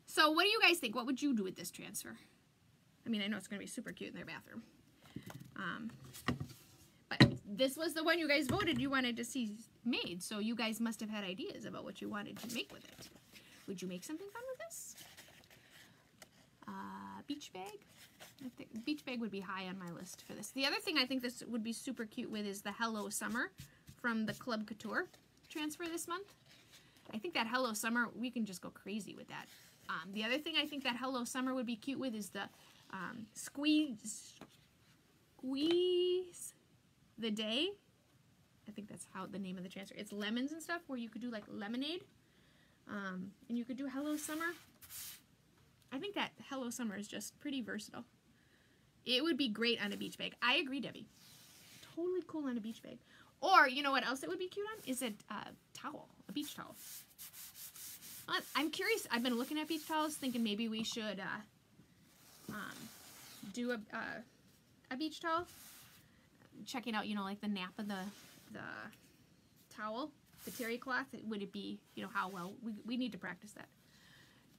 So what do you guys think? What would you do with this transfer? I mean, I know it's going to be super cute in their bathroom. Um, but this was the one you guys voted you wanted to see made, so you guys must have had ideas about what you wanted to make with it. Would you make something fun with this? Uh, beach bag? I think beach bag would be high on my list for this. The other thing I think this would be super cute with is the Hello Summer from the Club Couture transfer this month. I think that Hello Summer, we can just go crazy with that. Um, the other thing I think that Hello Summer would be cute with is the um, Squeeze, Squeeze the Day. I think that's how the name of the transfer. It's lemons and stuff where you could do like lemonade. Um, and you could do Hello Summer. I think that Hello Summer is just pretty versatile. It would be great on a beach bag. I agree, Debbie. Totally cool on a beach bag. Or you know what else it would be cute on? Is a uh, towel, a beach towel. I'm curious. I've been looking at beach towels, thinking maybe we should uh, um, do a, uh, a beach towel. Checking out, you know, like the nap of the, the towel, the terry cloth. Would it be, you know, how well? We, we need to practice that.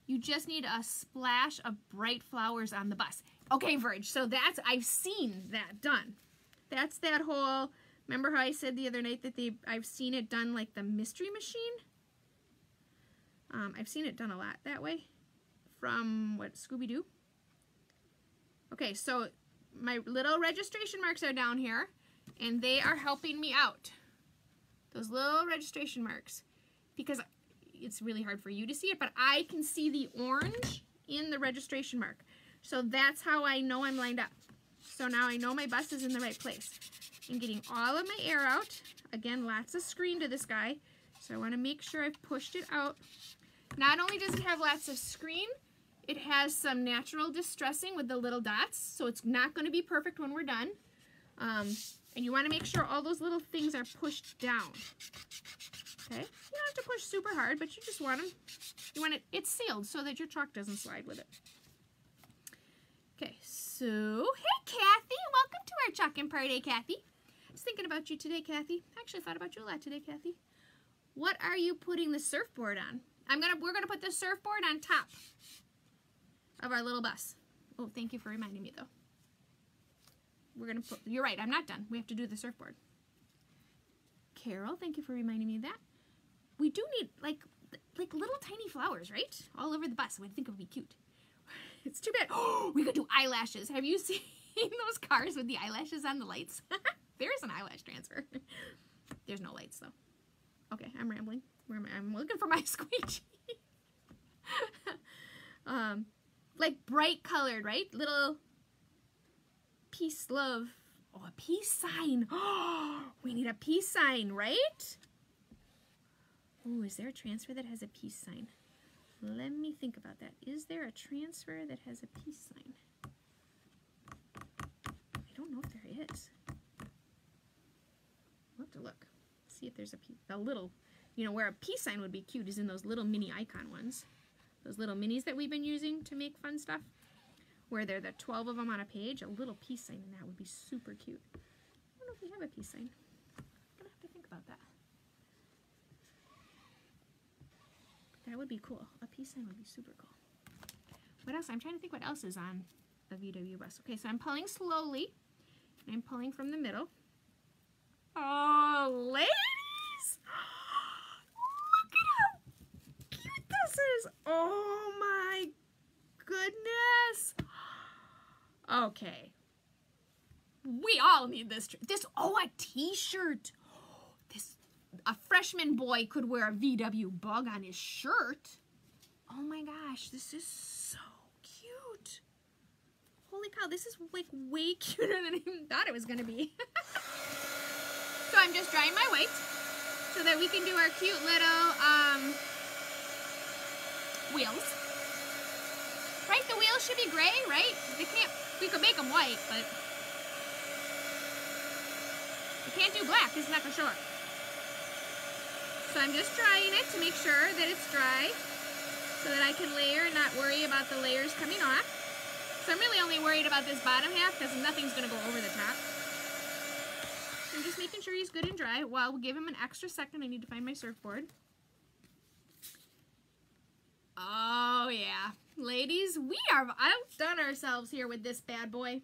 You just need a splash of bright flowers on the bus. Okay, Verge, so that's, I've seen that done. That's that whole, remember how I said the other night that they, I've seen it done like the mystery machine? Um, I've seen it done a lot that way from, what, Scooby-Doo? Okay, so my little registration marks are down here, and they are helping me out. Those little registration marks, because it's really hard for you to see it, but I can see the orange in the registration mark. So that's how I know I'm lined up. So now I know my bus is in the right place. I'm getting all of my air out. Again, lots of screen to this guy, so I want to make sure I've pushed it out. Not only does it have lots of screen, it has some natural distressing with the little dots, so it's not going to be perfect when we're done. Um, and you want to make sure all those little things are pushed down. Okay? You don't have to push super hard, but you just want them. You want it, it's sealed so that your chalk doesn't slide with it. Okay, so, hey Kathy, welcome to our Chalk and Party, Kathy. I was thinking about you today, Kathy. I actually thought about you a lot today, Kathy. What are you putting the surfboard on? I'm gonna, we're gonna put the surfboard on top of our little bus. Oh, thank you for reminding me though. We're gonna put, you're right, I'm not done. We have to do the surfboard. Carol, thank you for reminding me of that. We do need like, like little tiny flowers, right? All over the bus. I would think it would be cute. It's too bad. Oh, we could do eyelashes. Have you seen those cars with the eyelashes on the lights? There is an eyelash transfer. There's no lights though. Okay, I'm rambling. Where am I? I'm looking for my squeegee. um, like bright colored, right? Little peace, love. Oh, a peace sign. Oh, we need a peace sign, right? Oh, is there a transfer that has a peace sign? Let me think about that. Is there a transfer that has a peace sign? I don't know if there is. We'll have to look. See if there's a, a little, you know, where a peace sign would be cute is in those little mini icon ones. Those little minis that we've been using to make fun stuff. Where there are the twelve of them on a page, a little peace sign in that would be super cute. I don't know if we have a peace sign. I'm going to have to think about that. That would be cool. A peace sign would be super cool. What else? I'm trying to think what else is on the V W bus. Okay, so I'm pulling slowly. And I'm pulling from the middle. Oh, ladies! Look at how cute this is! Oh my goodness! Okay. We all need this. This, oh, a t-shirt! a freshman boy could wear a V W bug on his shirt. Oh my gosh, this is so cute. Holy cow, this is like way cuter than I even thought it was gonna be. So I'm just drying my white so that we can do our cute little um, wheels. Right, the wheels should be gray, right? They can't, we could make them white, but we can't do black, it's not for sure. So I'm just drying it to make sure that it's dry so that I can layer and not worry about the layers coming off. So I'm really only worried about this bottom half because nothing's gonna go over the top. I'm just making sure he's good and dry. Well, we'll give him an extra second. I need to find my surfboard. Oh yeah. Ladies, we have outdone ourselves here with this bad boy.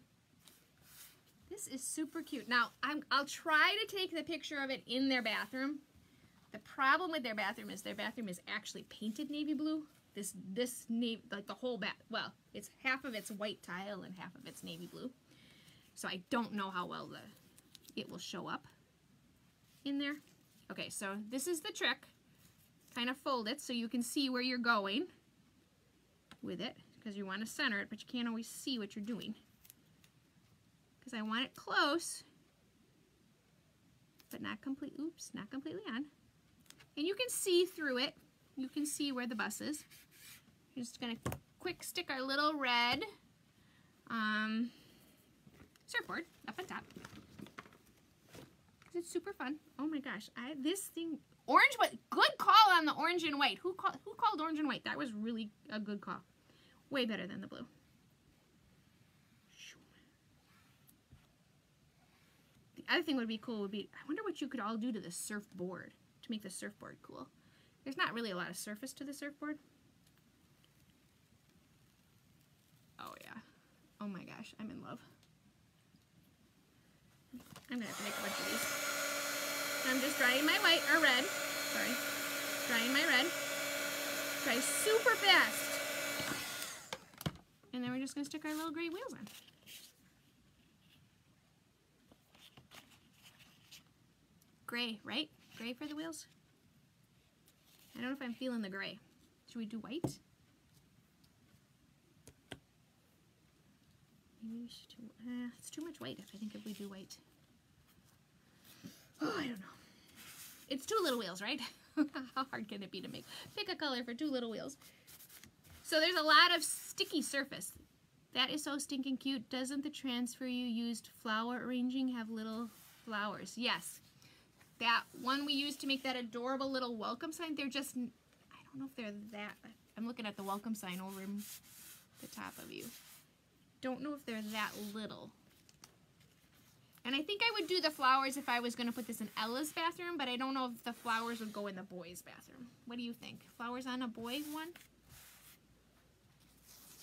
This is super cute. Now, I'm, I'll try to take the picture of it in their bathroom. The problem with their bathroom is their bathroom is actually painted navy blue. This, this navy, like the whole bath, well, it's half of it's white tile and half of it's navy blue. So I don't know how well the it will show up in there. Okay, so this is the trick. Kind of fold it so you can see where you're going with it, because you want to center it, but you can't always see what you're doing. Because I want it close, but not complete, oops, not completely on. And you can see through it. You can see where the bus is. We're just gonna quick stick our little red um, surfboard up on top. It's super fun. Oh my gosh, I this thing orange. What good call on the orange and white. Who called? Who called orange and white? That was really a good call. Way better than the blue. The other thing would be cool would be. I wonder what you could all do to the surfboard to make the surfboard cool. There's not really a lot of surface to the surfboard. Oh yeah. Oh my gosh, I'm in love. I'm gonna have to make a bunch of these. I'm just drying my white, or red, sorry. Drying my red. Dry super fast. And then we're just gonna stick our little gray wheels on. Gray, right? Gray for the wheels? I don't know if I'm feeling the gray. Should we do white? Maybe we should do, uh, it's too much white, if I think if we do white. Oh, I don't know. It's two little wheels, right? How hard can it be to make? Pick a color for two little wheels. So there's a lot of sticky surface. That is so stinking cute. Doesn't the transfer you used flower arranging have little flowers? Yes. That one we used to make that adorable little welcome sign, they're just, I don't know if they're that, I'm looking at the welcome sign over the top of you. Don't know if they're that little. And I think I would do the flowers if I was going to put this in Ella's bathroom, but I don't know if the flowers would go in the boys' bathroom. What do you think? Flowers on a boy one?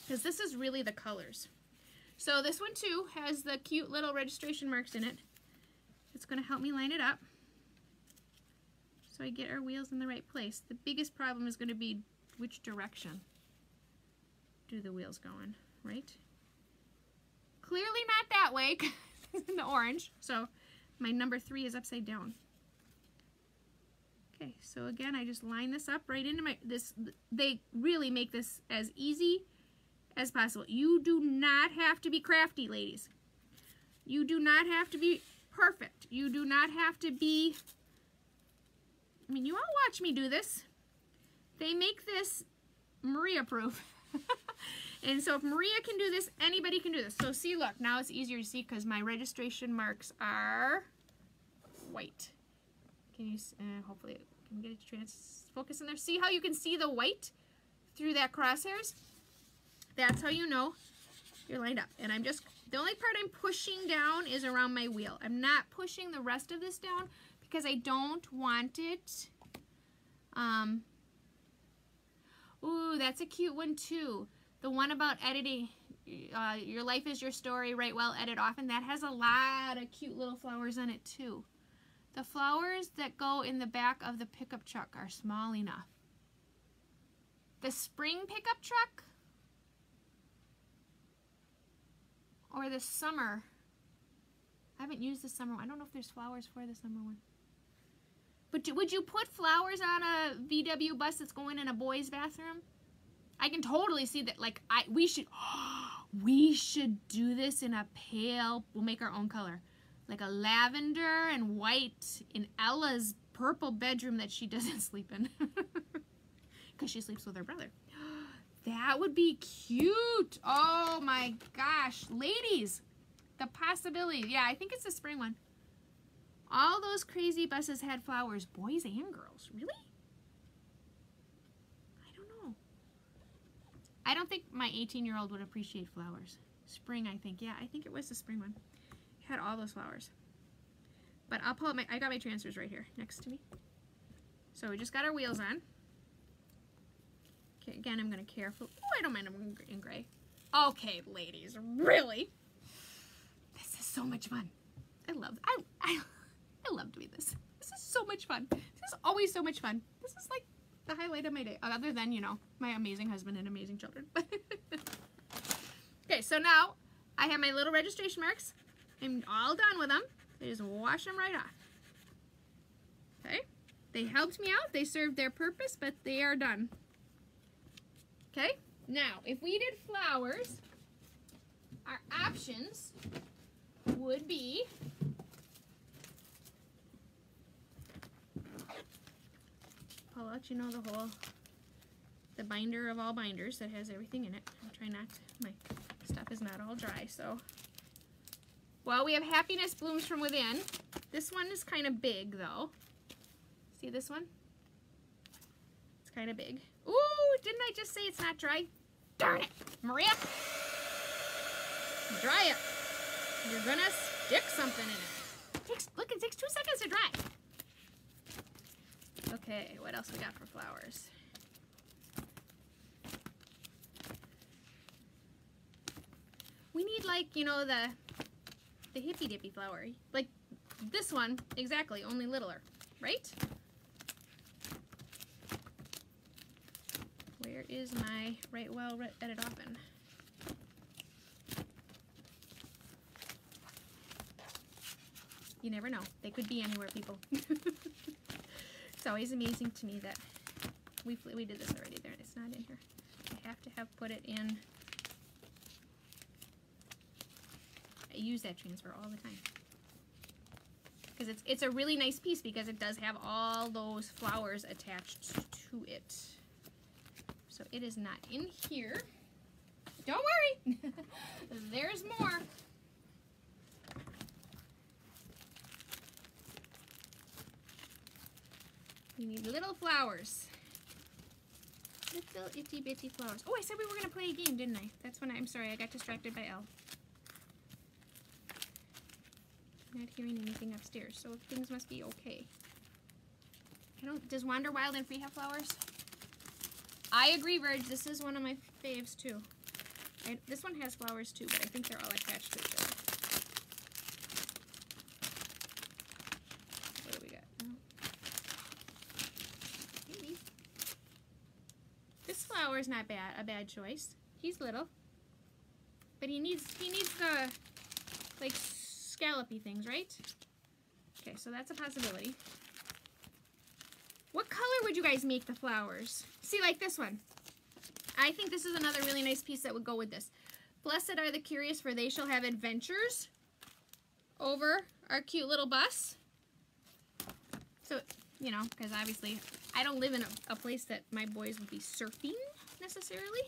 Because this is really the colors. So this one, too, has the cute little registration marks in it. It's going to help me line it up so I get our wheels in the right place. The biggest problem is going to be which direction do the wheels go in, right? Clearly not that way. In the orange, so my number three is upside down. Okay, so again, I just line this up right into my, this, they really make this as easy as possible. You do not have to be crafty, ladies. You do not have to be perfect. You do not have to be, I mean, you all watch me do this. They make this Maria-proof. And so if Maria can do this, anybody can do this. So see, look, now it's easier to see because my registration marks are white. Can you, uh, hopefully, can we get a trans focus in there? See how you can see the white through that crosshairs? That's how you know you're lined up. And I'm just, the only part I'm pushing down is around my wheel. I'm not pushing the rest of this down because I don't want it, um, ooh, that's a cute one too. The one about editing, uh, your life is your story, write well, edit often. That has a lot of cute little flowers on it too. The flowers that go in the back of the pickup truck are small enough. The spring pickup truck or the summer. I haven't used the summer one. I don't know if there's flowers for the summer one. But would you put flowers on a V W bus that's going in a boys' bathroom? I can totally see that. Like, I we should we should do this in a pale. We'll make our own color, like a lavender and white in Ella's purple bedroom that she doesn't sleep in, because she sleeps with her brother. That would be cute. Oh my gosh, ladies, the possibility. Yeah, I think it's the spring one. All those crazy buses had flowers, boys and girls. Really? I don't know. I don't think my eighteen-year-old would appreciate flowers. Spring, I think. Yeah, I think it was the spring one. It had all those flowers. But I'll pull up my, I got my transfers right here next to me. So we just got our wheels on. Okay, again, I'm going to carefully. Oh, I don't mind them in gray. Okay, ladies, really? This is so much fun. I love, I, I, I love doing this. This is so much fun. This is always so much fun. This is like the highlight of my day, other than, you know, my amazing husband and amazing children. Okay, so now I have my little registration marks. I'm all done with them. I just wash them right off. Okay, they helped me out. They served their purpose, but they are done. Okay, now if we did flowers, our options would be I'll let you know the whole the binder of all binders that has everything in it. I'll try not to, my stuff is not all dry, so. Well, we have Happiness Blooms from Within. This one is kind of big though. See this one? It's kind of big. Ooh, didn't I just say it's not dry? Darn it, Maria! Dry it. You're gonna stick something in it. It takes, look, it takes two seconds to dry. Okay, what else we got for flowers? We need, like, you know, the the hippy dippy flower, like this one exactly, only littler, right? Where is my right well edit open? You never know. They could be anywhere, people. It's always amazing to me that we we did this already. There, it's not in here. I have to have put it in. I use that transfer all the time because it's it's a really nice piece because it does have all those flowers attached to it. So it is not in here. Don't worry. There's more. You need little flowers. Little itty bitty flowers. Oh, I said we were going to play a game, didn't I? That's when I, I'm sorry, I got distracted by Elle. I'm not hearing anything upstairs, so things must be okay. I don't, does Wander Wild and Free have flowers? I agree, Verge. This is one of my faves, too. I, this one has flowers, too, but I think they're all attached to each other. Is not bad a bad choice. He's little, but he needs he needs the like scallopy things, right? Okay, so that's a possibility. What color would you guys make the flowers? See, like this one. I think this is another really nice piece that would go with this. Blessed are the curious, for they shall have adventures. Over our cute little bus. So, you know, because obviously I don't live in a, a place that my boys would be surfing necessarily.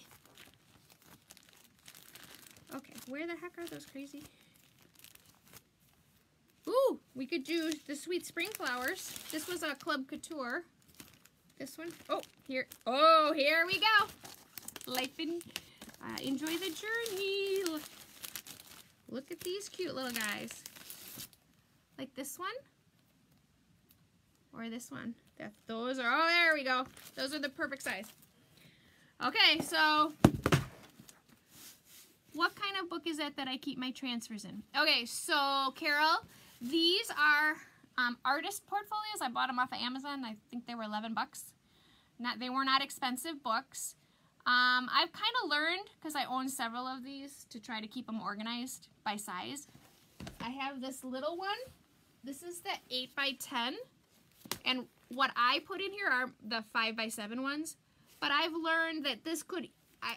Okay, where the heck are those crazy? Ooh, we could do the sweet spring flowers. This was a Club Couture. This one, oh, here, oh, here we go. Life and uh, enjoy the journey. Look at these cute little guys. Like this one, or this one. That, those are, oh, there we go. Those are the perfect size. Okay, so what kind of book is that that I keep my transfers in? Okay, so Carol, these are um, artist portfolios. I bought them off of Amazon. I think they were eleven bucks. Not, they were not expensive books. Um, I've kind of learned, because I own several of these, to try to keep them organized by size. I have this little one. This is the eight by ten. And what I put in here are the five by seven ones, but I've learned that this could I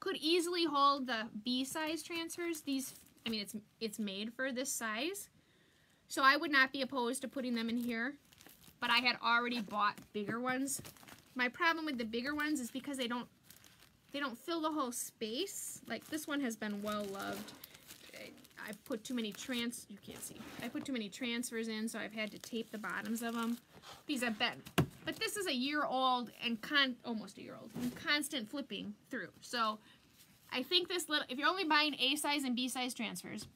could easily hold the B size transfers. These, I mean, it's it's made for this size, so I would not be opposed to putting them in here, but I had already bought bigger ones. My problem with the bigger ones is because they don't they don't fill the whole space. Like this one has been well loved. I put too many trans you can't see. I put too many transfers in, so I've had to tape the bottoms of them. These I've been, but this is a year old and con almost a year old and constant flipping through. So I think this little, if you're only buying A size and B size transfers,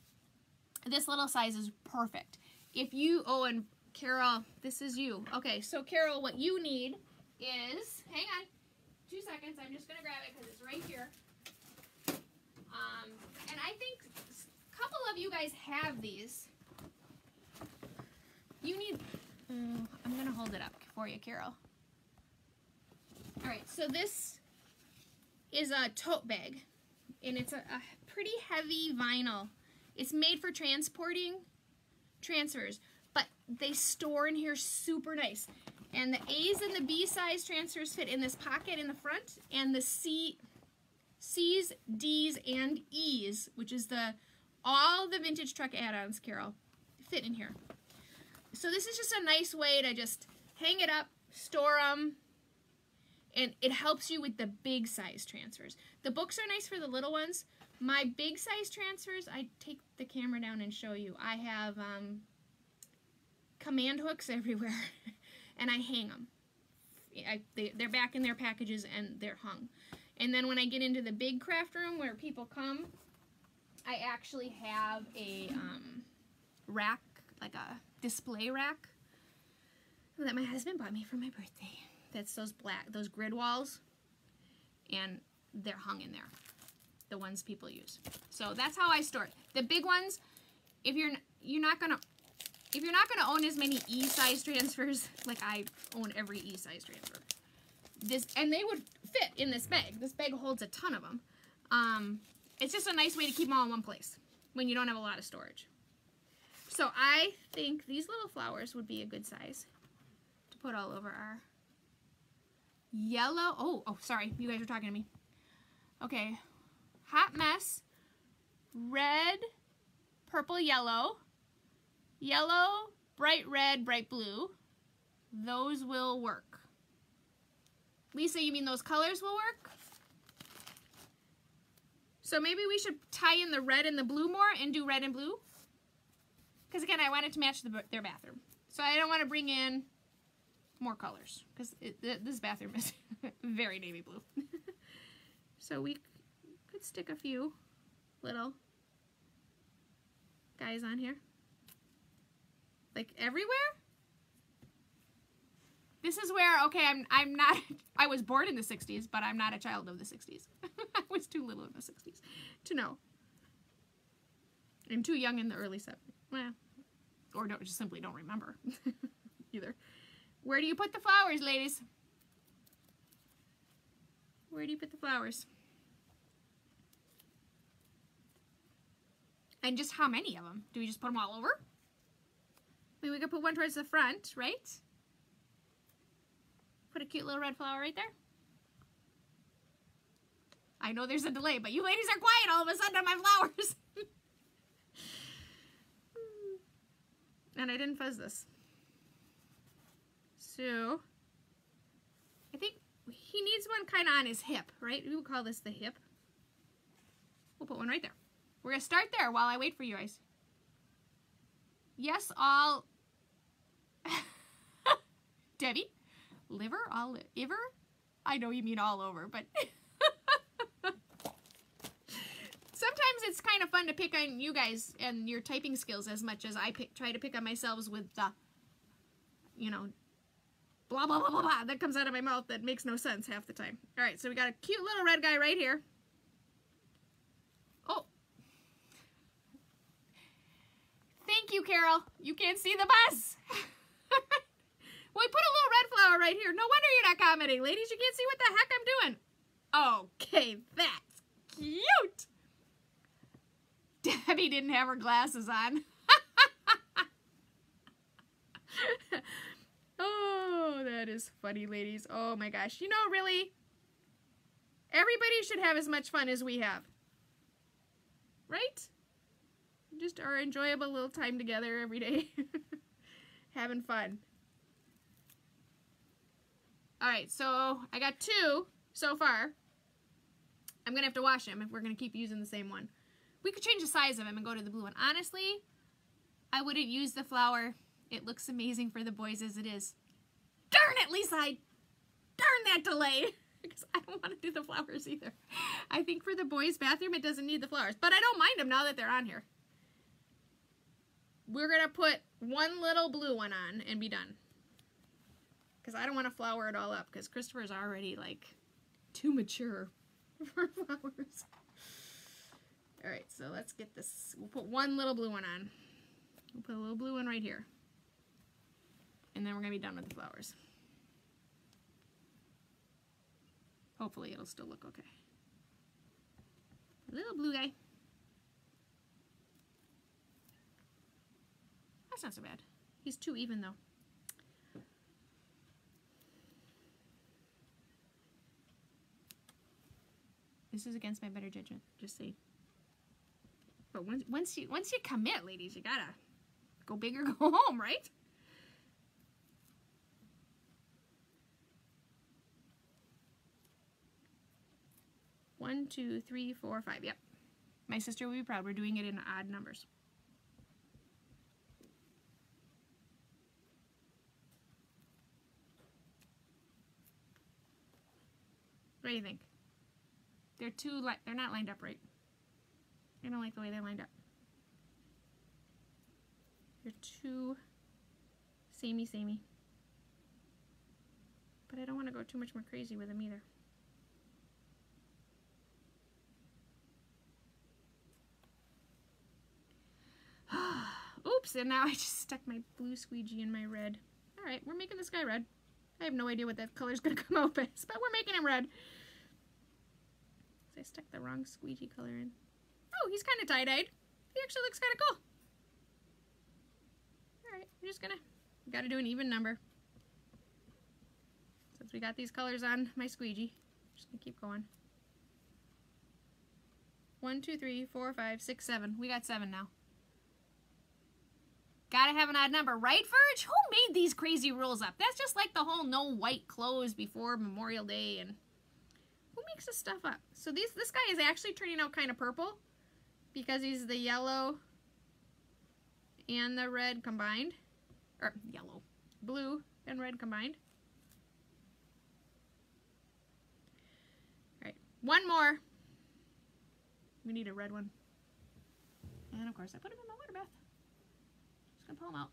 this little size is perfect. If you oh and Carol, this is you. Okay, so Carol, what you need is, hang on two seconds, I'm just gonna grab it because it's right here. Um, and I think a couple of you guys have these. You need, um, I'm going to hold it up for you, Carol. Alright, so this is a tote bag, and it's a, a pretty heavy vinyl. It's made for transporting transfers, but they store in here super nice. And the A's and the B size transfers fit in this pocket in the front, and the C, C's, D's, and E's, which is the all the vintage truck add-ons, Carol, fit in here. So this is just a nice way to just hang it up, store them, and it helps you with the big size transfers. The books are nice for the little ones. My big size transfers, I take the camera down and show you. I have um, command hooks everywhere, and I hang them. I, they, they're back in their packages, and they're hung. And then when I get into the big craft room where people come, I actually have a um, rack, like a display rack that my husband bought me for my birthday. That's those black, those grid walls, and they're hung in there, the ones people use. So that's how I store it. The big ones, if you're you're not gonna if you're not gonna own as many E size transfers, like I own every E size transfer. This and they would fit in this bag. This bag holds a ton of them. Um, It's just a nice way to keep them all in one place when you don't have a lot of storage. So I think these little flowers would be a good size to put all over our yellow. Oh, oh, sorry. You guys are talking to me. Okay. Hot mess. Red, purple, yellow. Yellow, bright red, bright blue. Those will work. Lisa, you mean those colors will work? So maybe we should tie in the red and the blue more and do red and blue. Because again, I want it to match the, their bathroom. So I don't want to bring in more colors. Because this bathroom is very navy blue. So we could stick a few little guys on here. Like everywhere? This is where, okay, I'm, I'm not, I was born in the sixties, but I'm not a child of the sixties. I was too little in the sixties to know. I'm too young in the early seventies. Well, or don't, just simply don't remember either. Where do you put the flowers, ladies? Where do you put the flowers? And just how many of them? Do we just put them all over? I mean, we could put one towards the front, right? Put a cute little red flower right there. I know there's a delay, but you ladies are quiet all of a sudden on my flowers. And I didn't fuzz this. So, I think he needs one kind of on his hip, right? We would call this the hip. We'll put one right there. We're going to start there while I wait for you guys. Yes, all... Debbie? Liver? All liver? I know you mean all over, but... Sometimes it's kind of fun to pick on you guys and your typing skills as much as I pick, try to pick on myself with the, you know, blah, blah, blah, blah, blah, that comes out of my mouth that makes no sense half the time. All right, so we got a cute little red guy right here. Oh. Thank you, Carol. You can't see the bus. Well, we put a little red flower right here. No wonder you're not commenting, ladies. You can't see what the heck I'm doing. Okay, that's cute. Debbie didn't have her glasses on. Oh, is funny, ladies. Oh my gosh. You know, really, everybody should have as much fun as we have. Right? Just our enjoyable little time together every day. Having fun. Alright, so I got two so far. I'm going to have to wash them if we're going to keep using the same one. We could change the size of them and go to the blue one. Honestly, I wouldn't use the flower. It looks amazing for the boys as it is. Darn it, Lisa! I, darn that delay! Because I don't want to do the flowers either. I think for the boys' bathroom, it doesn't need the flowers. But I don't mind them now that they're on here. We're going to put one little blue one on and be done. Because I don't want to flower it all up. Because Christopher's already, like, too mature for flowers. Alright, so let's get this. We'll put one little blue one on. We'll put a little blue one right here. And then we're going to be done with the flowers. Hopefully it'll still look okay. Little blue guy. That's not so bad. He's too even though. This is against my better judgment, just see. But once once you once you commit, ladies, you gotta go big or go home, right? One, two, three, four, five. Yep. My sister will be proud. We're doing it in odd numbers. What do you think? They're too li- they're not lined up right. I don't like the way they're lined up. They're too samey, samey. But I don't want to go too much more crazy with them either. Oops, and now I just stuck my blue squeegee in my red. Alright, we're making this guy red. I have no idea what that color's gonna come out as, but we're making him red. I stuck the wrong squeegee color in. Oh, he's kind of tie-dyed. He actually looks kind of cool. Alright, we're just gonna, we gotta do an even number. Since we got these colors on my squeegee, I'm just gonna keep going. One, two, three, four, five, six, seven. We got seven now. Gotta have an odd number, right, Verge? Who made these crazy rules up? That's just like the whole no white clothes before Memorial Day. And who makes this stuff up? So these, this guy is actually turning out kind of purple because he's the yellow and the red combined. Or yellow. Blue and red combined. Alright, one more. We need a red one. And of course I put him in my water bath. Gonna pull them out.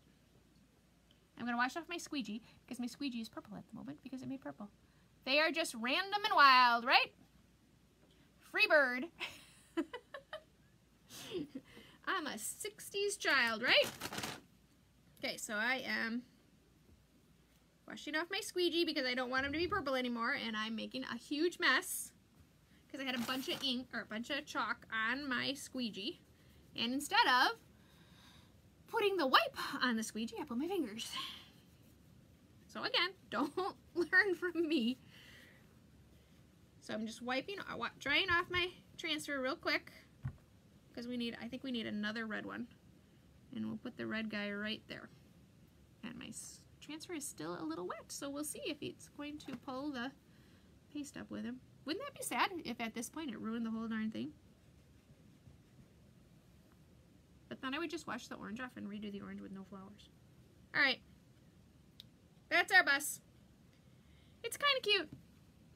I'm gonna wash off my squeegee because my squeegee is purple at the moment because it made purple. They are just random and wild, right? Free bird. I'm a sixties child, right? Okay, so I am washing off my squeegee because I don't want them to be purple anymore, and I'm making a huge mess because I had a bunch of ink or a bunch of chalk on my squeegee, and instead of putting the wipe on the squeegee, I put my fingers. So again, don't learn from me. So I'm just wiping, drying off my transfer real quick because we need, I think we need another red one, and we'll put the red guy right there. And my transfer is still a little wet, so we'll see if it's going to pull the paste up with him. Wouldn't that be sad if at this point it ruined the whole darn thing? But then I would just wash the orange off and redo the orange with no flowers. Alright. That's our bus. It's kind of cute.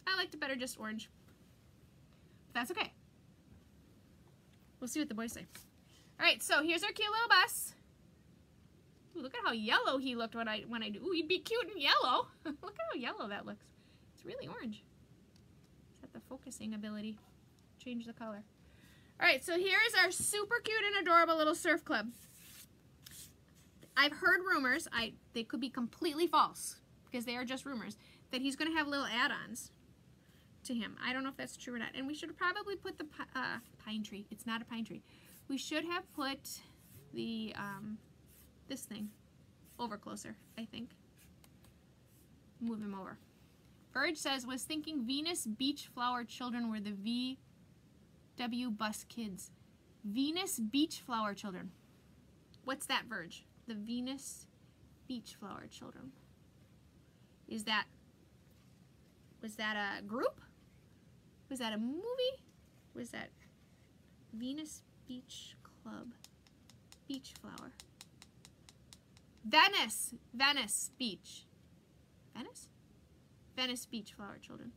I liked it better just orange. But that's okay. We'll see what the boys say. Alright, so here's our cute little bus. Ooh, look at how yellow he looked when I when I do. Ooh, he'd be cute in yellow. Look at how yellow that looks. It's really orange. It's got the focusing ability. Change the color. Alright, so here is our super cute and adorable little surf club. I've heard rumors, I they could be completely false, because they are just rumors, that he's going to have little add-ons to him. I don't know if that's true or not. And we should probably put the uh, pine tree. It's not a pine tree. We should have put the, um, this thing over closer, I think. move him over. Urge says, was thinking Venus Beach Flower Children were the V W Bus Kids. Venus Beach Flower Children. What's that, Verge? The Venus Beach Flower Children. Is that, was that a group? Was that a movie? Was that Venus Beach Club? Beach Flower. Venice! Venice Beach. Venice? Venice Beach Flower Children.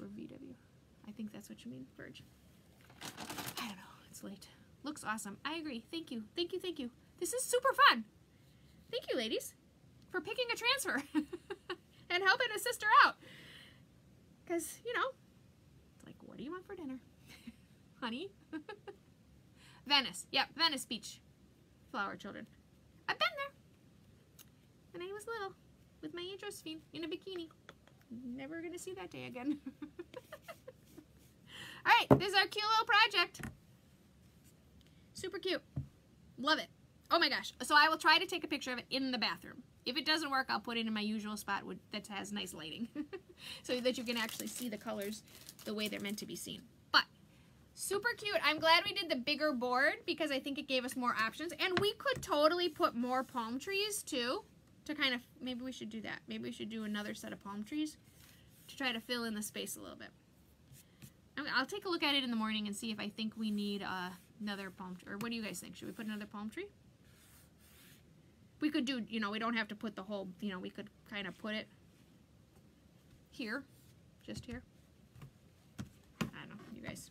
Or V W. I think that's what you mean, Verge. I don't know. It's late. Looks awesome. I agree. Thank you. Thank you. Thank you. This is super fun. Thank you, ladies, for picking a transfer and helping a sister out. Because, you know, it's like, what do you want for dinner? Honey? Venice. Yep, Venice Beach Flower Children. I've been there. When I was little, with my aunt Josephine in a bikini. Never gonna see that day again. All right, this is our cute little project. Super cute. Love it. Oh my gosh. So I will try to take a picture of it in the bathroom. If it doesn't work, I'll put it in my usual spot that has nice lighting so that you can actually see the colors the way they're meant to be seen. But super cute. I'm glad we did the bigger board because I think it gave us more options. And we could totally put more palm trees too. To kind of, maybe we should do that. Maybe we should do another set of palm trees to try to fill in the space a little bit. I'll take a look at it in the morning and see if I think we need uh, another palm tree. Or what do you guys think? Should we put another palm tree? We could do, you know, we don't have to put the whole, you know, we could kind of put it here. Just here. I don't know. You guys,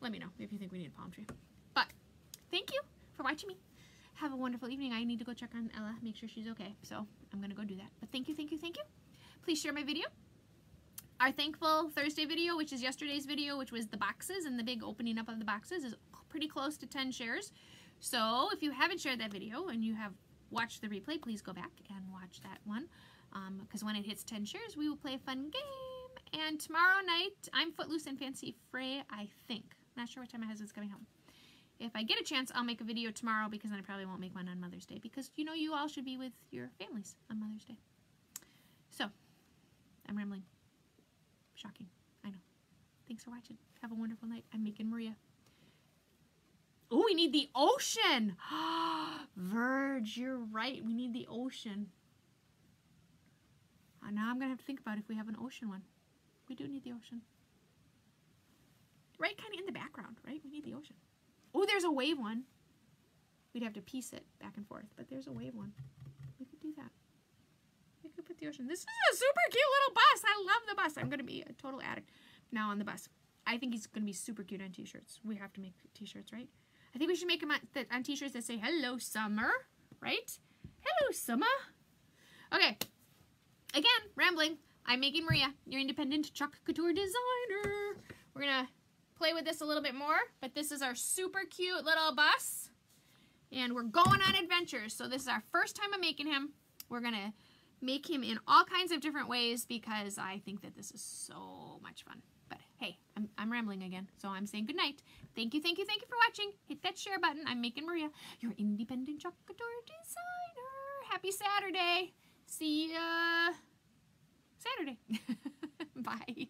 let me know if you think we need a palm tree. But thank you for watching me. Have a wonderful evening. I need to go check on Ella, make sure she's okay. So I'm going to go do that. But thank you, thank you, thank you. Please share my video. Our Thankful Thursday video, which is yesterday's video, which was the boxes and the big opening up of the boxes, is pretty close to ten shares. So if you haven't shared that video and you have watched the replay, please go back and watch that one. Because um, when it hits ten shares, we will play a fun game. And tomorrow night, I'm Footloose and Fancy Frey, I think. Not sure what time my husband's coming home. If I get a chance, I'll make a video tomorrow because then I probably won't make one on Mother's Day because, you know, you all should be with your families on Mother's Day. So, I'm rambling. Shocking. I know. Thanks for watching. Have a wonderful night. I'm Making Maria. Oh, we need the ocean! Verge, you're right. We need the ocean. Uh, now I'm going to have to think about if we have an ocean one. We do need the ocean. Right, kind of in the background, right? We need the ocean. Oh, there's a wave one. We'd have to piece it back and forth, but there's a wave one. We could do that. We could put the ocean. This is a super cute little bus. I love the bus. I'm going to be a total addict now on the bus. I think he's going to be super cute on t-shirts. We have to make t-shirts, right? I think we should make him on, on t-shirts that say, Hello Summer, right? Hello Summer. Okay. Again, rambling. I'm Making Maria, your independent Chalk Couture designer. We're going to play with this a little bit more, but this is our super cute little bus and we're going on adventures. So this is our first time of making him. We're gonna make him in all kinds of different ways because I think that this is so much fun. But hey, I'm, I'm rambling again, so I'm saying good night. Thank you, thank you, thank you for watching. Hit that share button. I'm Making Maria, your independent Chalk Couture designer. Happy Saturday. See ya Saturday. Bye.